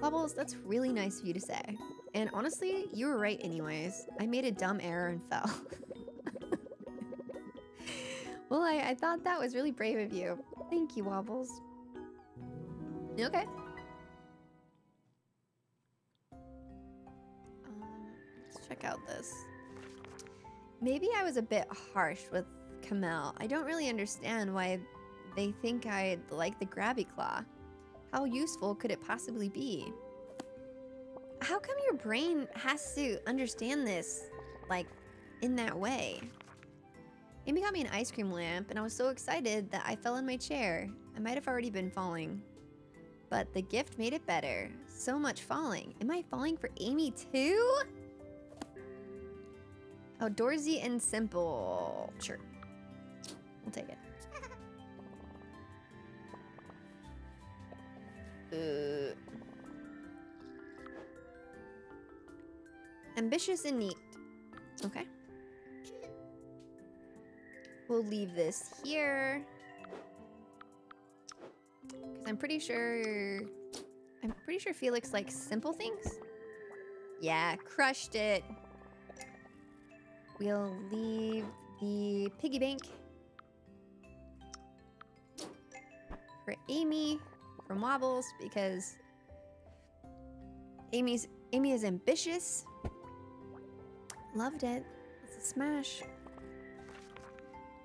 Wobbles, that's really nice of you to say. And honestly, you were right anyways. I made a dumb error and fell. Well, I, I thought that was really brave of you. Thank you, Wobbles. You okay? Um, let's check out this. Maybe I was a bit harsh with Kamel. I don't really understand why they think I like the grabby claw. How useful could it possibly be? How come your brain has to understand this, like, in that way? Amy got me an ice cream lamp, and I was so excited that I fell in my chair. I might have already been falling. But the gift made it better. So much falling. Am I falling for Amy too? Outdoorsy and simple. Sure. We'll take it. Uh, ambitious and neat. Okay. We'll leave this here. Because I'm pretty sure... I'm pretty sure Felix likes simple things. Yeah, crushed it. We'll leave the piggy bank. For Amy... from Wobbles, because Amy's Amy is ambitious. Loved it. It's a smash.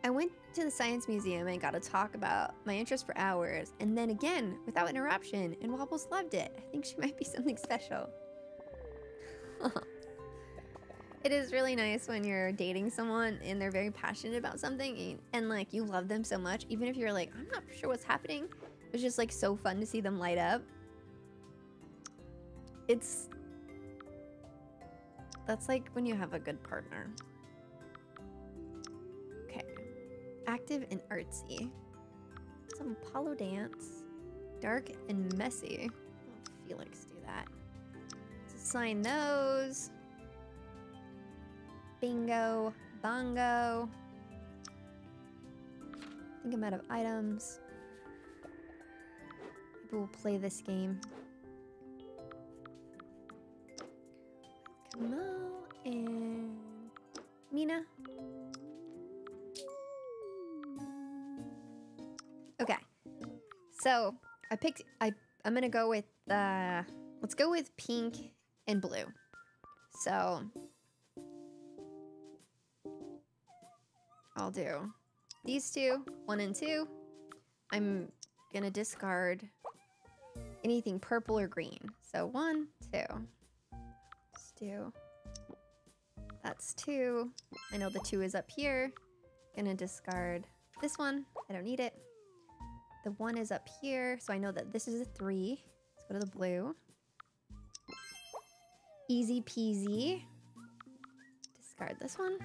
I went to the Science Museum and got to talk about my interest for hours, and then again without interruption, and Wobbles loved it. I think she might be something special. It is really nice when you're dating someone and they're very passionate about something and, and like you love them so much, even if you're like, I'm not sure what's happening. It's just like so fun to see them light up. It's that's like when you have a good partner. Okay, active and artsy. Some Apollo dance, dark and messy. Oh, Felix, do that. Let's assign those. Bingo, bongo. I think I'm out of items. We'll play this game. Kamal and Mina. Okay, so I picked. I I'm gonna go with uh, let's go with pink and blue. So I'll do these two, one and two. I'm gonna discard anything purple or green. So one, two. Let's do. That's two. I know the two is up here. Gonna discard this one. I don't need it. The one is up here, so I know that this is a three. Let's go to the blue. Easy peasy. Discard this one.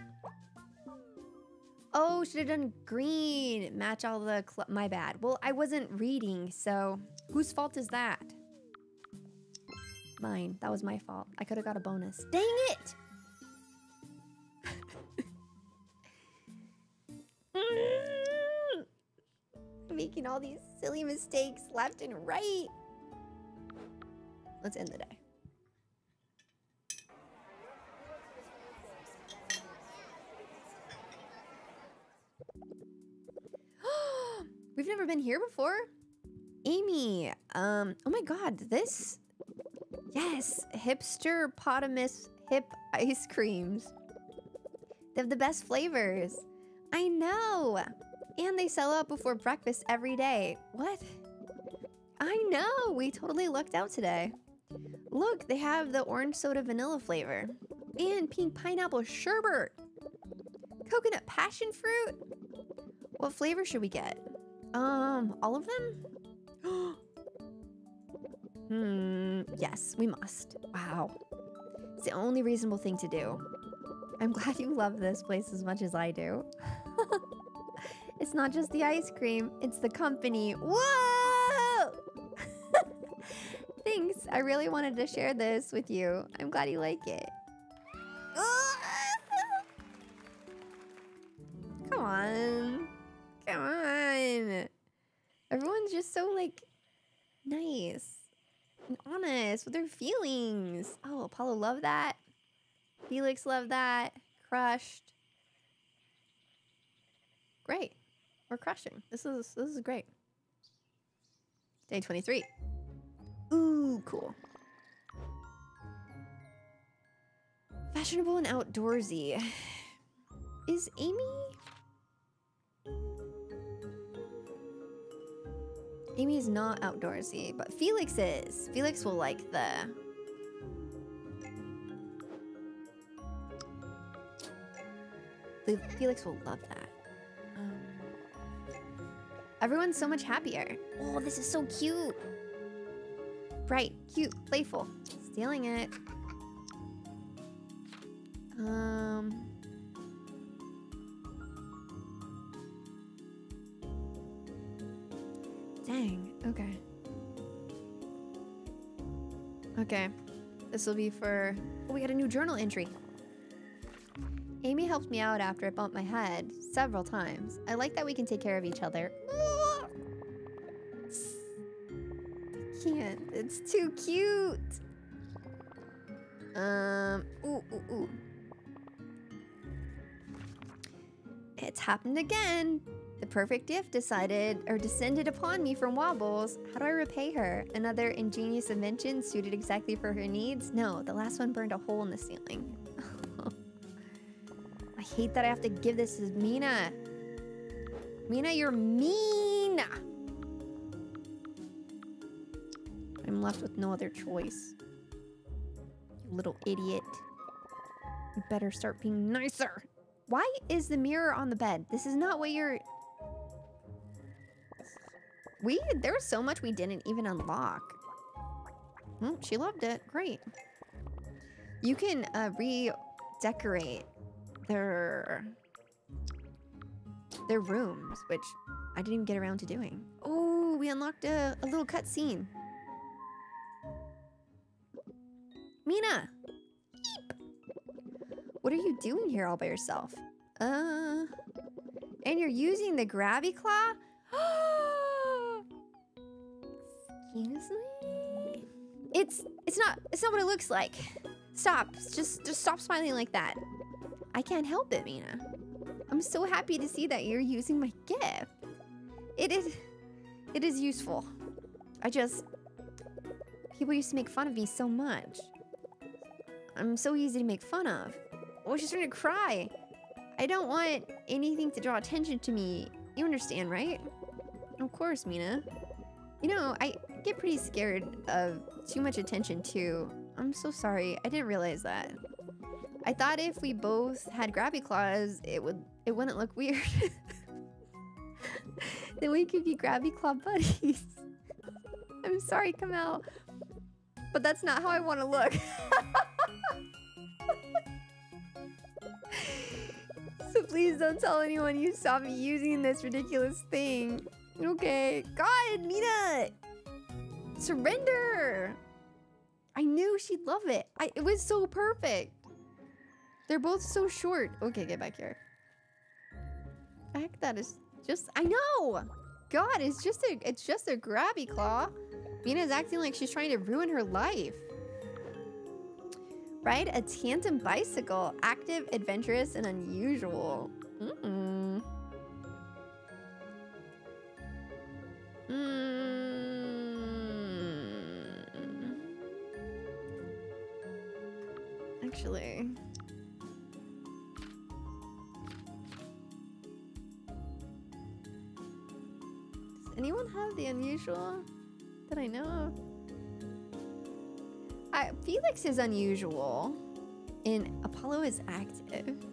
Oh, should have done green. Match all the cl- my bad. Well, I wasn't reading, so whose fault is that? Mine. That was my fault. I could have got a bonus. Dang it! mm-hmm. Making all these silly mistakes left and right. Let's end the day. We've never been here before. Amy, um, oh my god, this, yes, hipster potamus hip ice creams. They have the best flavors. I know. And they sell out before breakfast every day. What? I know. We totally lucked out today. Look, they have the orange soda vanilla flavor and pink pineapple sherbet. Coconut passion fruit. What flavor should we get? Um, all of them? Hmm, yes, we must. Wow. It's the only reasonable thing to do. I'm glad you love this place as much as I do. It's not just the ice cream, it's the company. Whoa! Thanks, I really wanted to share this with you. I'm glad you like it. Come on. Come on. Everyone's just so, like, nice and honest with their feelings. Oh, Apollo loved that. Felix loved that. Crushed. Great. We're crushing. This is this is great. Day twenty-three. Ooh, cool. Fashionable and outdoorsy. Is Amy? Amy's not outdoorsy, but Felix is. Felix will like the... Felix will love that. Um, everyone's so much happier. Oh, this is so cute. Bright, cute, playful. Stealing it. Um... Dang, okay. Okay, this will be for... Oh, we got a new journal entry. Amy helped me out after I bumped my head several times. I like that we can take care of each other. I can't, it's too cute. Um, ooh, ooh, ooh. It's happened again. The perfect gift decided or descended upon me from Wobbles. How do I repay her? Another ingenious invention suited exactly for her needs? No, the last one burned a hole in the ceiling. I hate that I have to give this to Mina. Mina, you're mean! I'm left with no other choice. You little idiot. You better start being nicer. Why is the mirror on the bed? This is not what you're... We, there was so much we didn't even unlock. Mm, she loved it. Great. You can uh, redecorate their their rooms, which I didn't even get around to doing. Oh, we unlocked a, a little cutscene. Mina, eep. What are you doing here all by yourself? Uh, and you're using the gravity claw. Excuse me? It's it's not it's not what it looks like. Stop. Just just stop smiling like that. I can't help it, Mina. I'm so happy to see that you're using my gift. It is it is useful. I just people used to make fun of me so much. I'm so easy to make fun of. I was just starting to cry. I don't want anything to draw attention to me. You understand, right? Of course, Mina. You know, I get pretty scared of too much attention too. I'm so sorry. I didn't realize that. I thought if we both had grabby claws, it would it wouldn't look weird. Then we could be grabby claw buddies. I'm sorry, Kamel, but that's not how I want to look. So please don't tell anyone you saw me using this ridiculous thing. Okay. God, Mina! Surrender! I knew she'd love it. I, it was so perfect. They're both so short. Okay, get back here. Heck, that is just... I know! God, it's just a, it's just a grabby claw. Mina's acting like she's trying to ruin her life. Ride a tandem bicycle. Active, adventurous, and unusual. Mm-mm. Mm. Actually, does anyone have the unusual that I know of? I, Felix is unusual, and Apollo is active.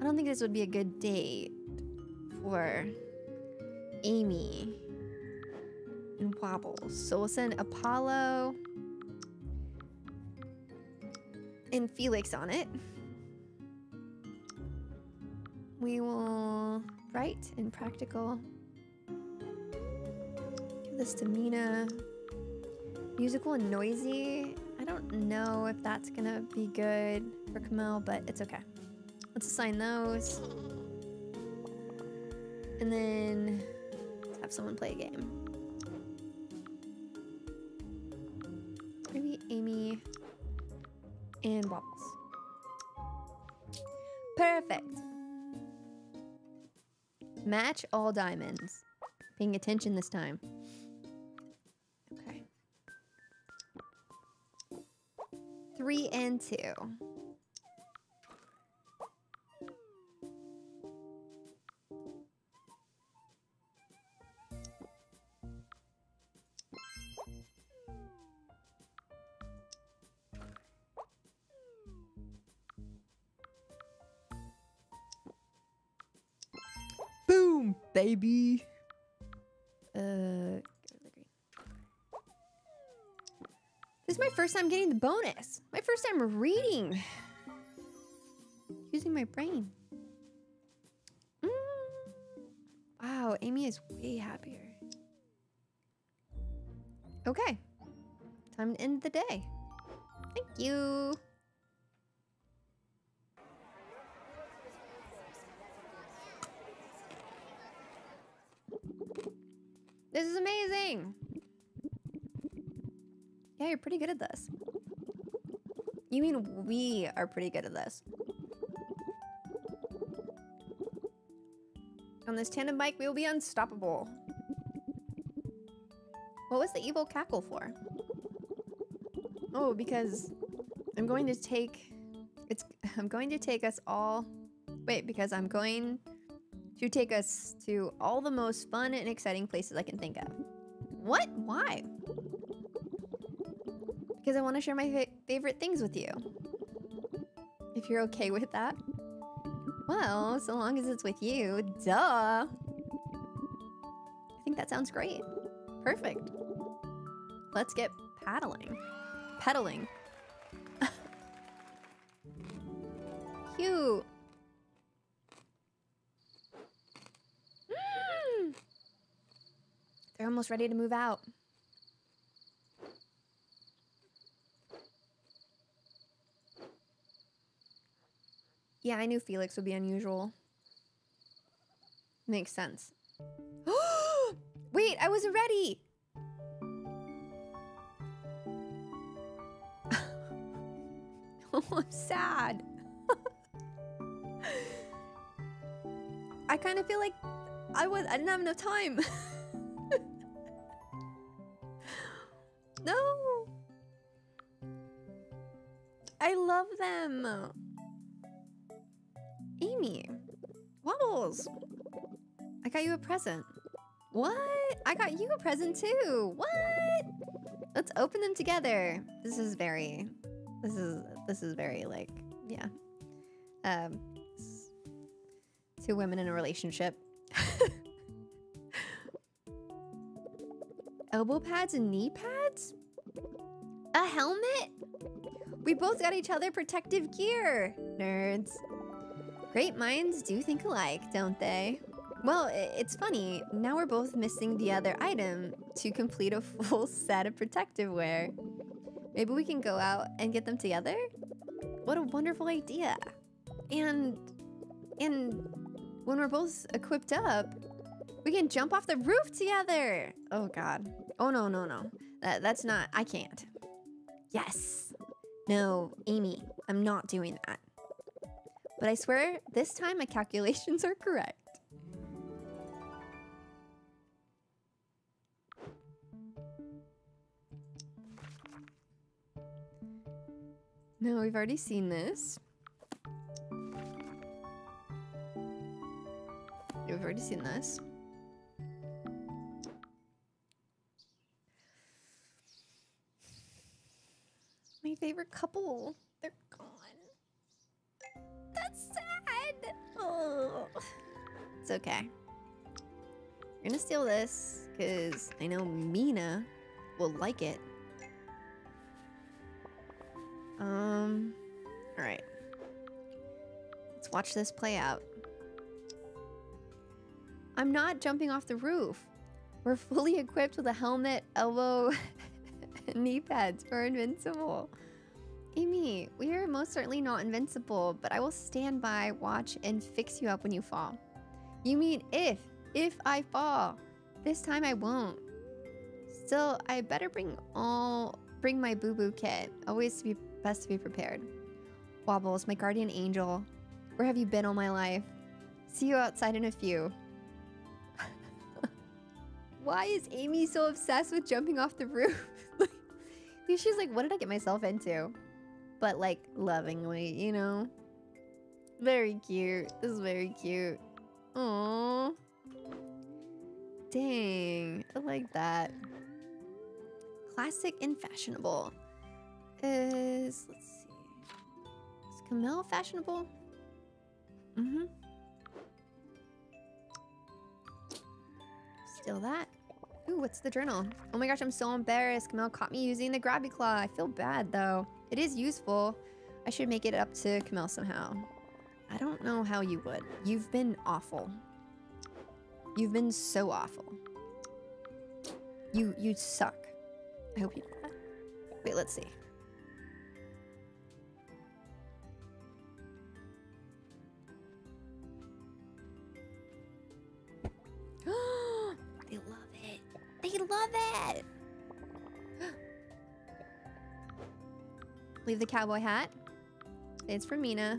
I don't think this would be a good date for Amy and Wobbles. So we'll send Apollo and Felix on it. We will write in practical. Give this to Mina. Musical and noisy. I don't know if that's gonna be good for Kamel, but it's okay. Let's assign those. And then let's have someone play a game. Maybe Amy and Bobbles. Perfect. Match all diamonds. Paying attention this time. Okay. Three and two. Baby. Uh, this is my first time getting the bonus. My first time reading. Using my brain. Mm. Wow, Amy is way happier. Okay. Time to end the day. Thank you. This is amazing! Yeah, you're pretty good at this. You mean we are pretty good at this. On this tandem bike, we will be unstoppable. What was the evil cackle for? Oh, because I'm going to take... It's. I'm going to take us all... Wait, because I'm going... to take us to all the most fun and exciting places I can think of. What? Why? Because I want to share my fa favorite things with you. If you're okay with that. Well, so long as it's with you, duh. I think that sounds great. Perfect. Let's get paddling. Pedaling. Cute. They're almost ready to move out. Yeah, I knew Felix would be unusual. Makes sense. Wait, I wasn't ready! Oh, I'm sad. I kind of feel like I was I didn't have enough time. No! I love them! Amy! Wobbles! I got you a present. What? I got you a present too! What? Let's open them together. This is very... This is... This is very, like... Yeah. Um, two women in a relationship. Elbow pads and knee pads? A helmet? We both got each other protective gear, nerds. Great minds do think alike, don't they? Well, it's funny. Now we're both missing the other item to complete a full set of protective wear. Maybe we can go out and get them together? What a wonderful idea. And, and when we're both equipped up, we can jump off the roof together. Oh, God. Oh, no, no, no. That, that's not... I can't. Yes. No, Amy. I'm not doing that. But I swear, this time my calculations are correct. No, we've already seen this. We've already seen this. My favorite couple. They're gone. That's sad. Oh. It's okay. We're gonna steal this because I know Mina will like it. Um, watch this play out. I'm not jumping off the roof. We're fully equipped with a helmet, elbow, knee pads. We're invincible. Amy, we are most certainly not invincible, but I will stand by, watch, and fix you up when you fall. You mean if, if I fall. This time I won't. Still, I better bring all, bring my boo-boo kit. Always to be best to be prepared. Wobbles, my guardian angel. Where have you been all my life? See you outside in a few. Why is Amy so obsessed with jumping off the roof? She's like, what did I get myself into? But like, lovingly, you know? Very cute. This is very cute. Aww. Dang. I like that. Classic and fashionable. Is, let's see. Is Camille fashionable? Mm-hmm. Still that. Ooh, what's the journal? Oh my gosh, I'm so embarrassed. Camille caught me using the grabby claw. I feel bad, though. It is useful. I should make it up to Camille somehow. I don't know how you would. You've been awful. You've been so awful. You you suck. I hope you know that. Wait, let's see. They love it. They love it! Leave the cowboy hat. It's from Mina.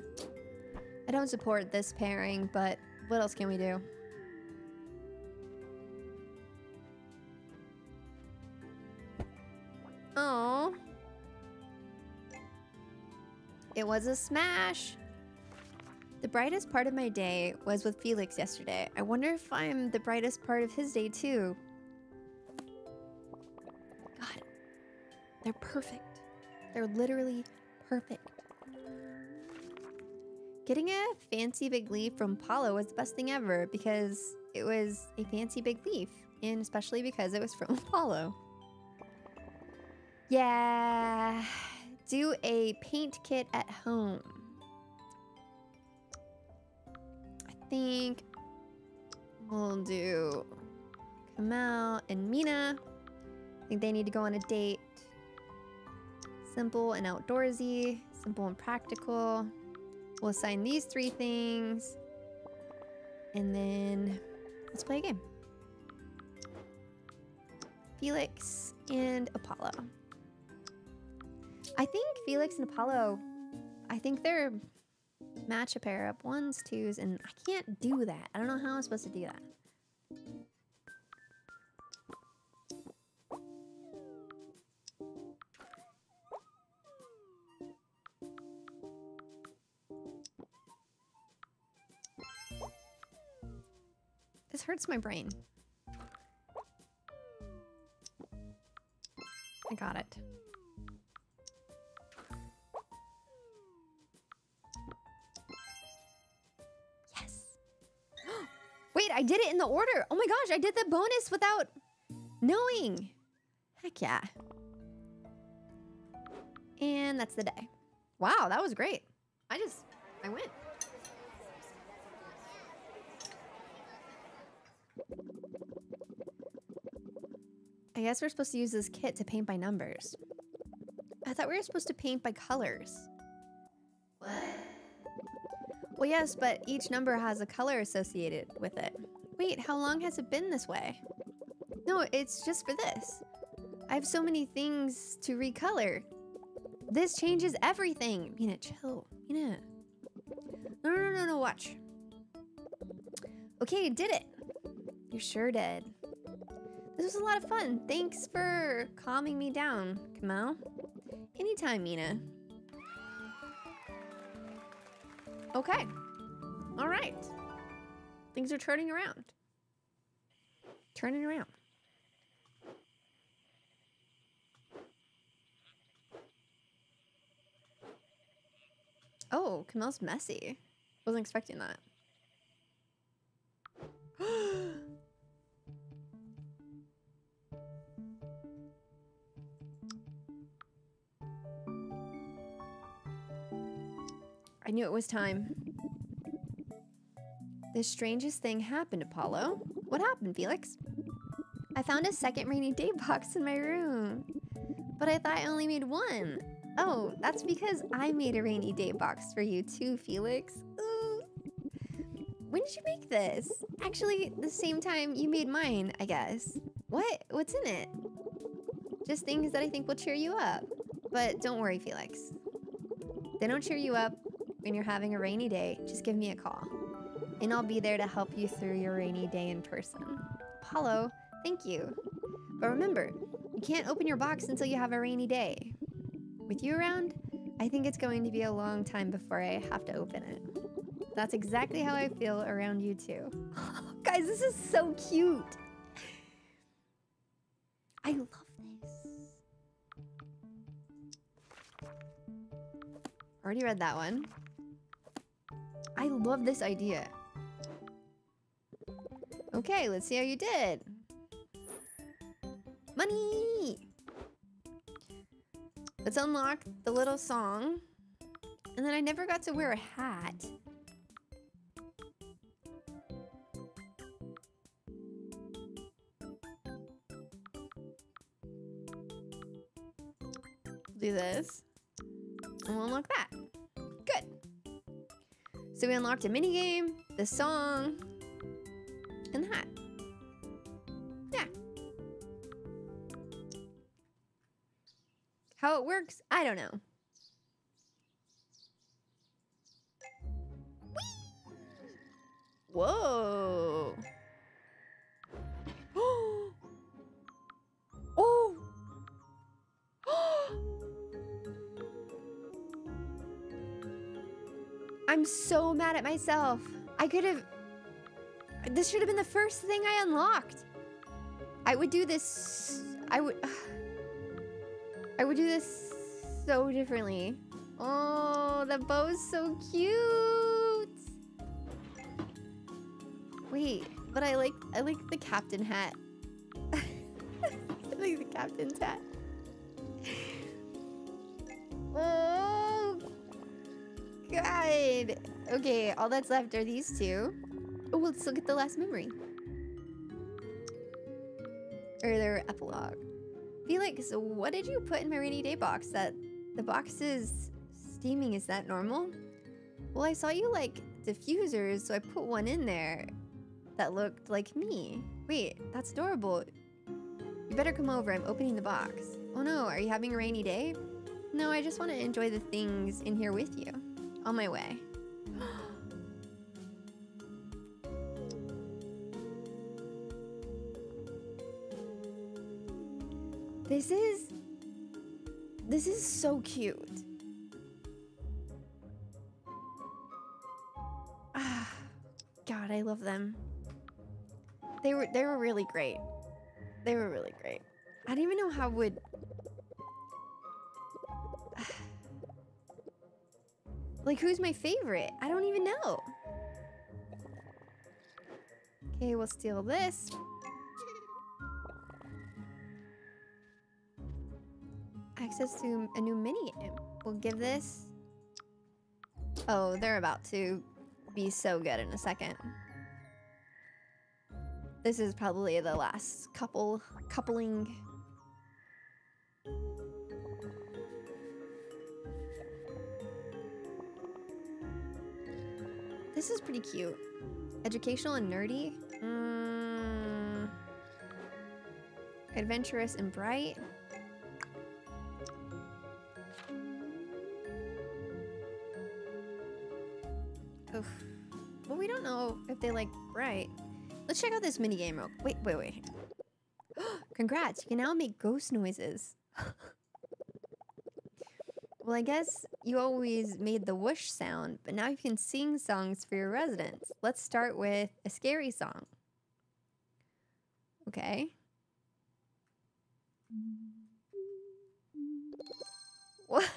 I don't support this pairing, but what else can we do? Oh. It was a smash! The brightest part of my day was with Felix yesterday. I wonder if I'm the brightest part of his day too. They're perfect. They're literally perfect. Getting a fancy big leaf from Paolo was the best thing ever because it was a fancy big leaf, and especially because it was from Paolo. Yeah, do a paint kit at home. I think we'll do Kamal and Mina. I think they need to go on a date. Simple and outdoorsy, simple and practical. We'll assign these three things. And then let's play a game. Felix and Apollo. I think Felix and Apollo, I think they're match a pair up ones, twos, and I can't do that. I don't know how I'm supposed to do that. This hurts my brain. I got it. Yes. Wait, I did it in the order. Oh my gosh, I did the bonus without knowing. Heck yeah. And that's the day. Wow, that was great. I just, I went. I guess we're supposed to use this kit to paint by numbers. I thought we were supposed to paint by colors. What? Well, yes, but each number has a color associated with it. Wait, how long has it been this way? No, it's just for this. I have so many things to recolor. This changes everything. Mina, chill. Mina. No, no, no, no, watch. Okay, you did it. You sure did. This was a lot of fun. Thanks for calming me down, Kamau. Anytime, Mina. Okay. All right. Things are turning around. Turning around. Oh, Kamau's messy. Wasn't expecting that. I knew it was time. The strangest thing happened, Apollo. What happened, Felix? I found a second rainy day box in my room. But I thought I only made one. Oh, that's because I made a rainy day box for you too, Felix. Ooh. When did you make this? Actually, the same time you made mine, I guess. What? What's in it? Just things that I think will cheer you up. But don't worry, Felix. They don't cheer you up when you're having a rainy day. Just give me a call. And I'll be there to help you through your rainy day in person. Apollo, thank you. But remember, you can't open your box until you have a rainy day. With you around, I think it's going to be a long time before I have to open it. That's exactly how I feel around you too. Guys, this is so cute. I love this. Already read that one. I love this idea. Okay, let's see how you did. Money! Let's unlock the little song. And then I never got to wear a hat. Do this, and we'll unlock that. Good. So we unlocked a mini game, the song, and the hat. Yeah. How it works, I don't know. Whee! Whoa. Oh. I'm so mad at myself. I could have... This should have been the first thing I unlocked. I would do this... I would... I would do this so differently. Oh, the bow's so cute. Wait, but I like... I like the captain hat. I like the captain's hat. Oh... God. Okay, all that's left are these two. Oh, let's still get the last memory. Or their epilogue. Felix, what did you put in my rainy day box? That the box is steaming, is that normal? Well, I saw you like diffusers, so I put one in there that looked like me. Wait, that's adorable. You better come over, I'm opening the box. Oh no, are you having a rainy day? No, I just want to enjoy the things in here with you. On my way. This is... This is so cute. Ah, God, I love them. They were, they were really great. They were really great. I don't even know how would... Like, who's my favorite? I don't even know. Okay, we'll steal this. Access to a new minigame. We'll give this... Oh, they're about to be so good in a second. This is probably the last couple... coupling... This is pretty cute. Educational and nerdy. Mm. Adventurous and bright. Oof. Well, we don't know if they like bright. Let's check out this minigame real quick. Wait, wait, wait. Congrats, you can now make ghost noises. Well, I guess you always made the whoosh sound, but now you can sing songs for your residents. Let's start with a scary song. Okay. What?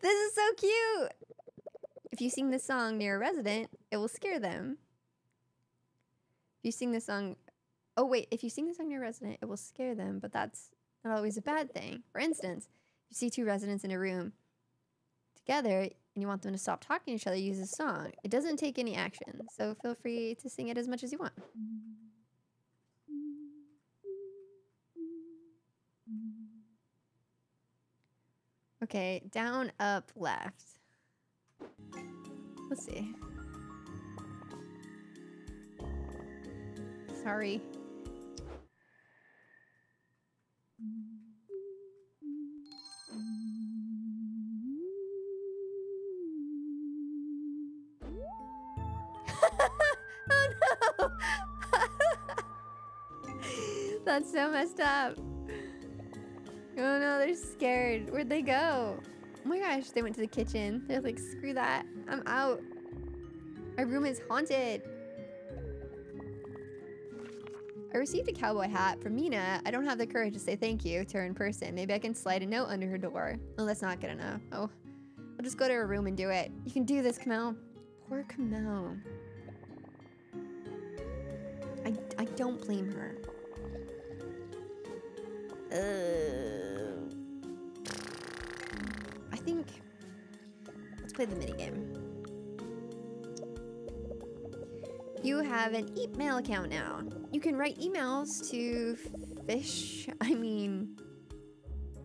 This is so cute! If you sing this song near a resident, it will scare them. If you sing this song... Oh, wait. If you sing this song near a resident, it will scare them, but that's not always a bad thing. For instance... You see two residents in a room. Together, and you want them to stop talking to each other, use a song. It doesn't take any action, so feel free to sing it as much as you want. Okay, down, up, left. Let's see. Sorry. Oh no! That's so messed up. Oh no, they're scared. Where'd they go? Oh my gosh, they went to the kitchen. They're like, screw that. I'm out. My room is haunted. I received a cowboy hat from Mina. I don't have the courage to say thank you to her in person. Maybe I can slide a note under her door. Oh, that's not good enough. Oh, I'll just go to her room and do it. You can do this, Camille. Poor Camille. I, I don't blame her. Uh, I think let's play the minigame. You have an email account now. You can write emails to fish, I mean,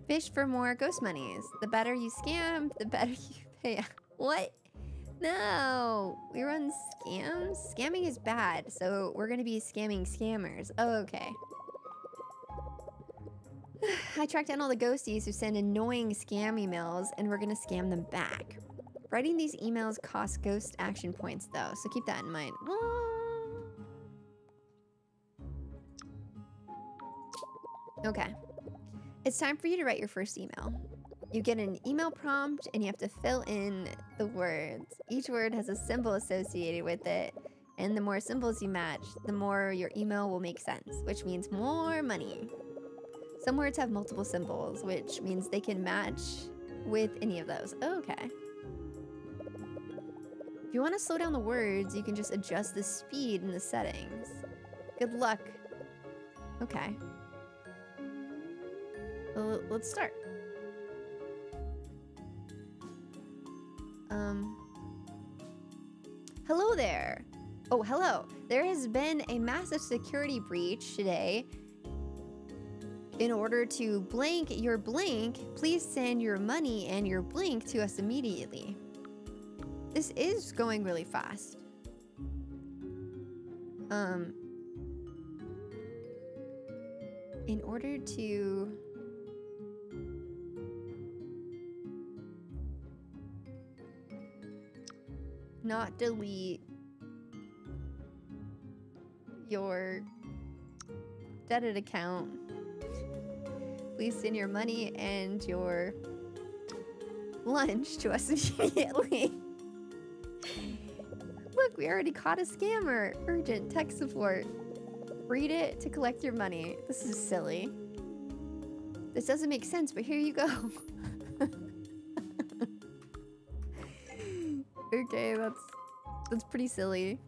fish for more ghost monies. The better you scam, the better you pay. What? No, we run scams? Scamming is bad, so we're gonna be scamming scammers. Oh, okay. I tracked down all the ghosties who send annoying scam emails, and we're gonna scam them back. Writing these emails costs ghost action points, though, so keep that in mind. Oh. Okay. It's time for you to write your first email. You get an email prompt, and you have to fill in the words. Each word has a symbol associated with it, and the more symbols you match, the more your email will make sense, which means more money. Some words have multiple symbols, which means they can match with any of those. Oh, okay. If you want to slow down the words, you can just adjust the speed in the settings. Good luck. Okay. Well, let's start. Um. Hello there. Oh, hello. There has been a massive security breach today. In order to blank your blank, please send your money and your blank to us immediately. This is going really fast. Um, in order to... not delete your debit account, please send your money and your lunch to us immediately. Look, we already caught a scammer. Urgent tech support. Read it to collect your money. This is silly. This doesn't make sense, but here you go. Okay, that's that's pretty silly.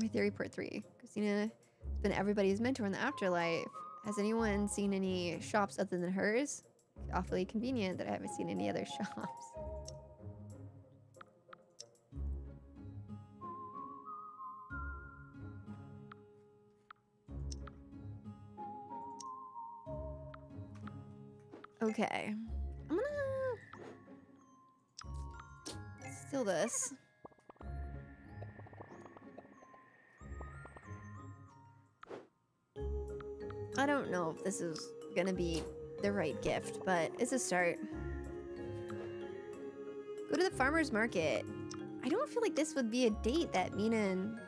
My theory part three. Christina been everybody's mentor in the afterlife. Has anyone seen any shops other than hers? It's awfully convenient that I haven't seen any other shops. Okay. I'm gonna steal this. I don't know if this is gonna be the right gift, but it's a start. Go to the farmer's market. I don't feel like this would be a date that Mina and...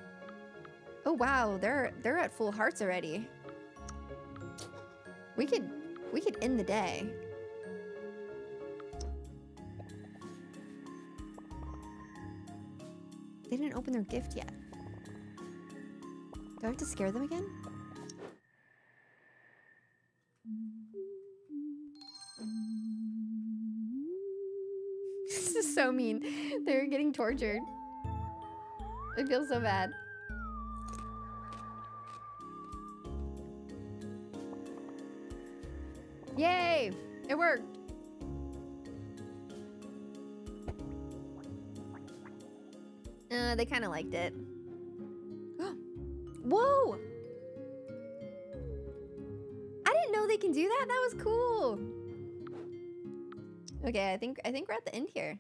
Oh wow, they're they're at full hearts already. We could we could end the day. They didn't open their gift yet. Do I have to scare them again? This is so mean. They're getting tortured. I feel so bad. Yay! It worked. Uh, they kind of liked it. Whoa! I didn't know they can do that. That was cool. Okay, I think I think we're at the end here.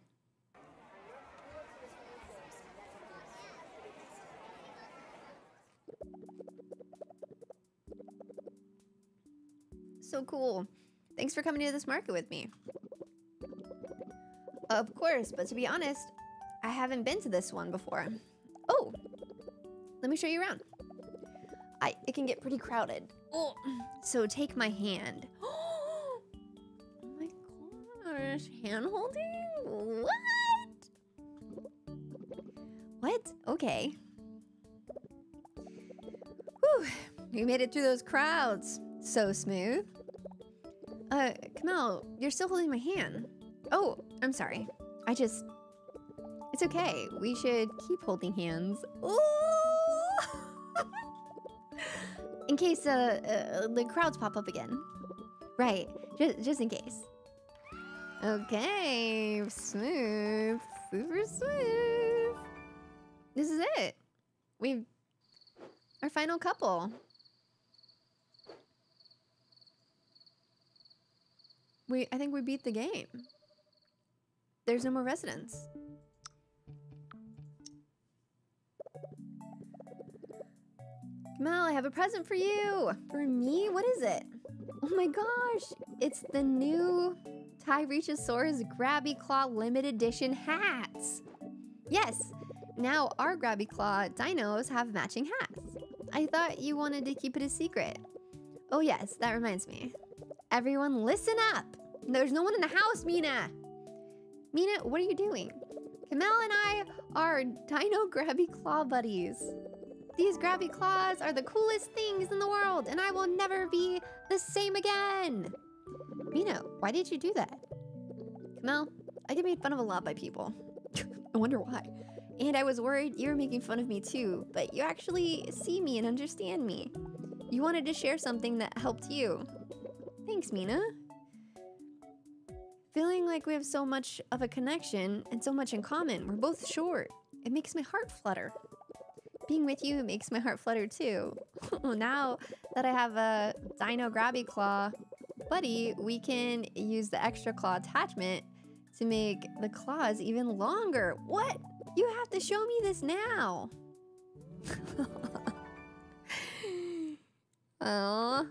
So cool. Thanks for coming to this market with me. Of course, but to be honest, I haven't been to this one before. Oh, let me show you around. I, it can get pretty crowded. Oh, so take my hand. Oh my gosh, hand holding? What? What? Okay. Whew, we made it through those crowds. So smooth. Uh, Kamel, you're still holding my hand. Oh, I'm sorry. I just... It's okay. We should keep holding hands. In case uh, uh, the crowds pop up again. Right. Just, just in case. Okay. Smooth. Super smooth. This is it. We've... Our final couple. We, I think we beat the game. There's no more residents. Kamel, I have a present for you. For me? What is it? Oh my gosh. It's the new Tyrannosaurus Grabby Claw Limited Edition hats. Yes. Now our Grabby Claw dinos have matching hats. I thought you wanted to keep it a secret. Oh yes, that reminds me. Everyone listen up. There's no one in the house, Mina. Mina, what are you doing? Kamel and I are Dino Grabby Claw buddies. These Grabby Claws are the coolest things in the world, and I will never be the same again. Mina, why did you do that? Kamel, I get made fun of a lot by people. I wonder why. And I was worried you were making fun of me too, but you actually see me and understand me. You wanted to share something that helped you. Thanks, Mina. Feeling like we have so much of a connection and so much in common. We're both short. It makes my heart flutter. Being with you makes my heart flutter too. Now that I have a Dino Grabby Claw buddy, we can use the extra claw attachment to make the claws even longer. What? You have to show me this now. Aww.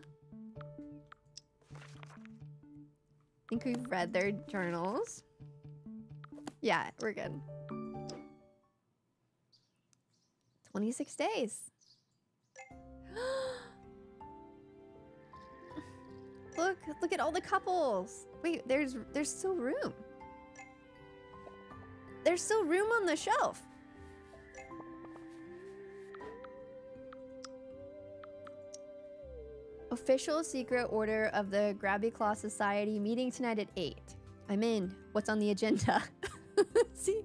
I think we've read their journals. Yeah, we're good. twenty-six days. Look, look at all the couples. Wait, there's there's still room. There's still room on the shelf. Official secret order of the Grabby Claw Society meeting tonight at eight. I'm in. What's on the agenda? See?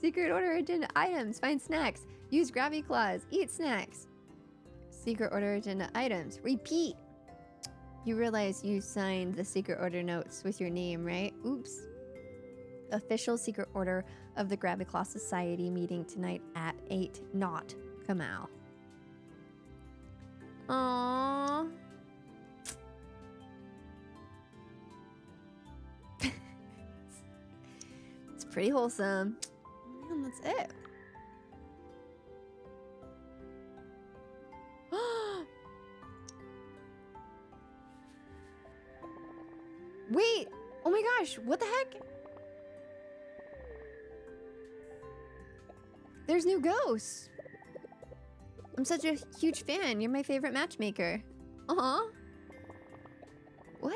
Secret order agenda items. Find snacks. Use Grabby Claws. Eat snacks. Secret order agenda items. Repeat. You realize you signed the secret order notes with your name, right? Oops. Official secret order of the Grabby Claw Society meeting tonight at eight. Not Kamel. Aww. It's pretty wholesome. Man, that's it. Wait! Oh my gosh, what the heck? There's new ghosts. I'm such a huge fan. You're my favorite matchmaker. Aww. What?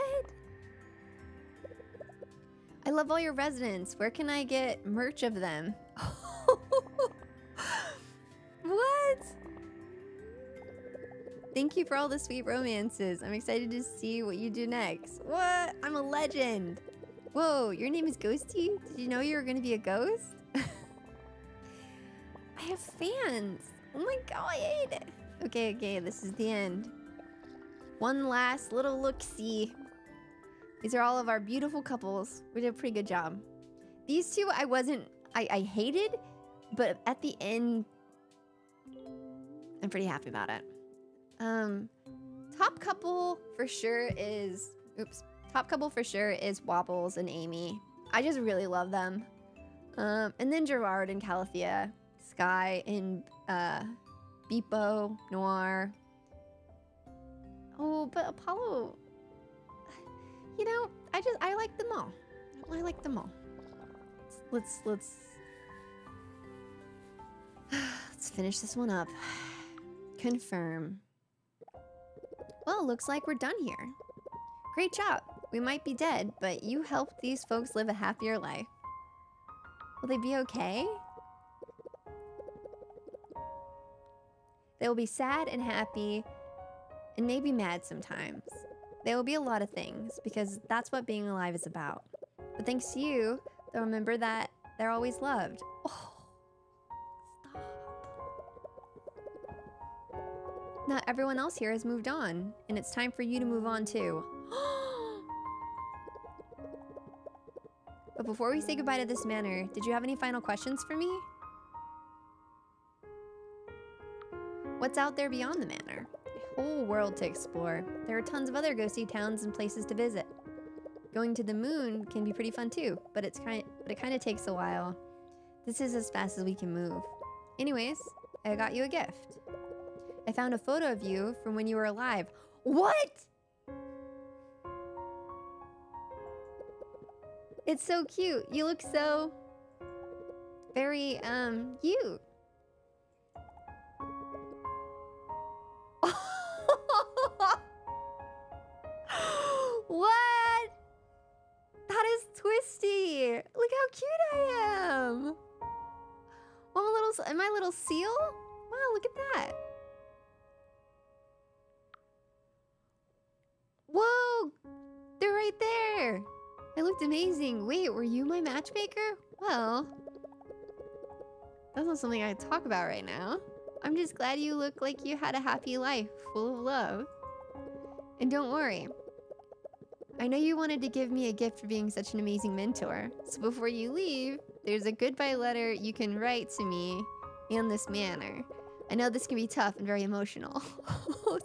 I love all your residents. Where can I get merch of them? What? Thank you for all the sweet romances. I'm excited to see what you do next. What? I'm a legend. Whoa, your name is Ghostie? Did you know you were going to be a ghost? I have fans. Oh my god! Okay, okay, this is the end. One last little look-see. These are all of our beautiful couples. We did a pretty good job. These two, I wasn't... I, I hated, but at the end... I'm pretty happy about it. Um, top couple for sure is... Oops. Top couple for sure is Wobbles and Amy. I just really love them. Um, and then Gerard and Calithea. Sky and uh, Beepo. Noir. Oh, but Apollo... You know, I just... I like them all. I like them all. Let's... Let's... Let's finish this one up. Confirm. Well, looks like we're done here. Great job. We might be dead, but you helped these folks live a happier life. Will they be okay? They will be sad and happy, and maybe mad sometimes. They will be a lot of things, because that's what being alive is about. But thanks to you, they'll remember that they're always loved. Oh. Now everyone else here has moved on, and it's time for you to move on too. But before we say goodbye to this manor, did you have any final questions for me? What's out there beyond the manor? A whole world to explore. There are tons of other ghosty towns and places to visit. Going to the moon can be pretty fun too, but it's kind but it kind of takes a while. This is as fast as we can move. Anyways, I got you a gift. I found a photo of you from when you were alive. What? It's so cute. You look so very, um, you. What? That is twisty. Look how cute I am. I'm a little, am I a little seal? Wow, look at that. Whoa! They're right there! I looked amazing. Wait, were you my matchmaker? Well... That's not something I talk about right now. I'm just glad you look like you had a happy life, full of love. And don't worry. I know you wanted to give me a gift for being such an amazing mentor. So before you leave, there's a goodbye letter you can write to me in this manner. I know this can be tough and very emotional.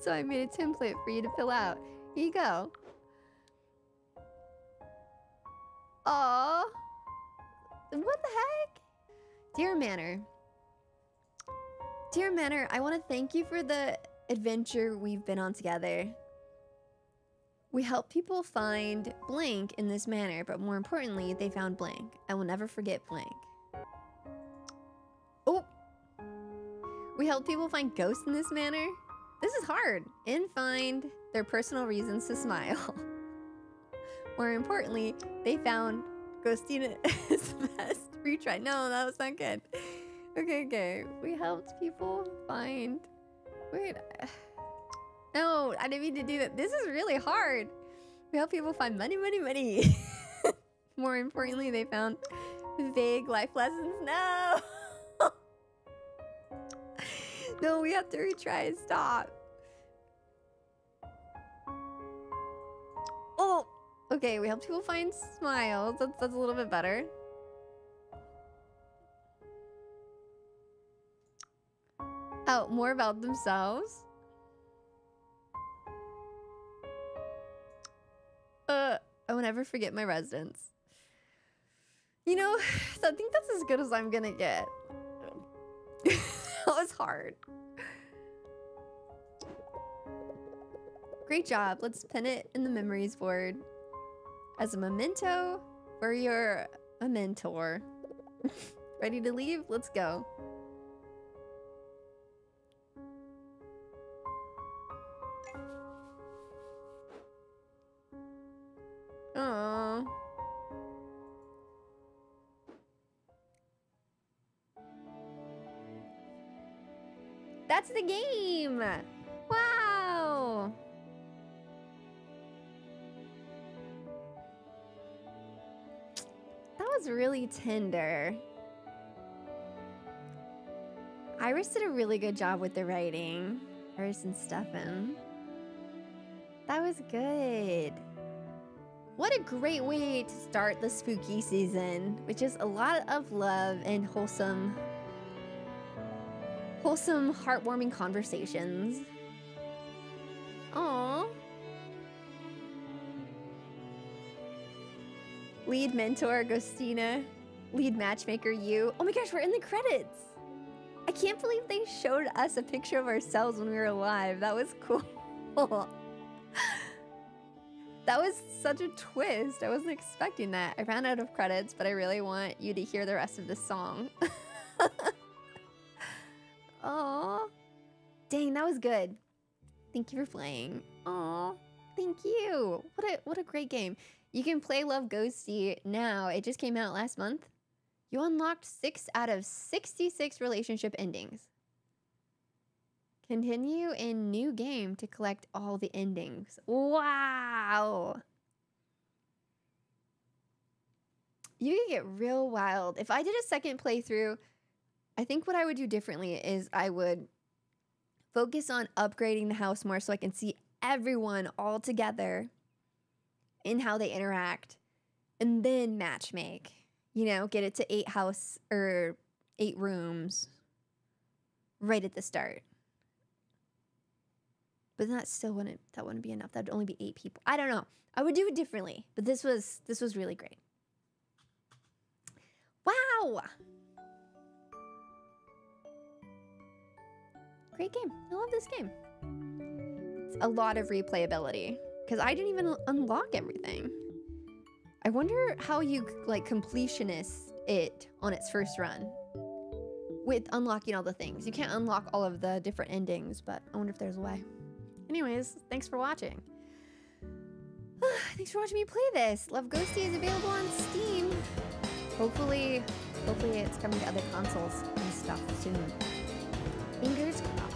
So I made a template for you to fill out. Here you go. Aww. What the heck? Dear Manor. Dear Manor, I want to thank you for the adventure we've been on together. We helped people find blank in this manor, but more importantly, they found blank. I will never forget blank. Oh! We helped people find ghosts in this manor. This is hard. And find their personal reasons to smile. More importantly, they found Ghostina is the best. Retry. No, that was not good. Okay, okay. We helped people find... Wait. No, I didn't mean to do that. This is really hard. We helped people find money, money, money. More importantly, they found vague life lessons. No! No, we have to retry and stop. Oh! Okay, we helped people find smiles. That's, that's a little bit better. Oh, more about themselves. Uh, I will never forget my residence. You know, I think that's as good as I'm gonna get. That was hard. Great job. Let's pin it in the memories board as a memento for your a mentor. Ready to leave? Let's go. Aww. That's the game! Wow! That was really tender. Iris did a really good job with the writing. Iris and Stefan. That was good. What a great way to start the spooky season, which is a lot of love and wholesome, wholesome, heartwarming conversations. Aww. Lead mentor, Ghostina. Lead matchmaker, you. Oh my gosh, we're in the credits. I can't believe they showed us a picture of ourselves when we were alive. That was cool. That was such a twist. I wasn't expecting that. I ran out of credits, but I really want you to hear the rest of this song. Aw. Dang, that was good. Thank you for playing. Aw, thank you. What a, what a great game. You can play Love, Ghostie now. It just came out last month. You unlocked six out of sixty-six relationship endings. Continue in new game to collect all the endings. Wow! You can get real wild. If I did a second playthrough, I think what I would do differently is I would focus on upgrading the house more so I can see everyone all together and how they interact, and then matchmake. You know, get it to eight house or eight rooms right at the start. But that still wouldn't that wouldn't be enough. That'd only be eight people. I don't know. I would do it differently. But this was this was really great. Wow. Great game. I love this game. It's a lot of replayability because I didn't even unlock everything. I wonder how you like completionist it on its first run with unlocking all the things. You can't unlock all of the different endings, but I wonder if there's a way. Anyways, thanks for watching. Thanks for watching me play this. Love, Ghostie is available on Steam. Hopefully, hopefully it's coming to other consoles and stuff soon. Fingers crossed.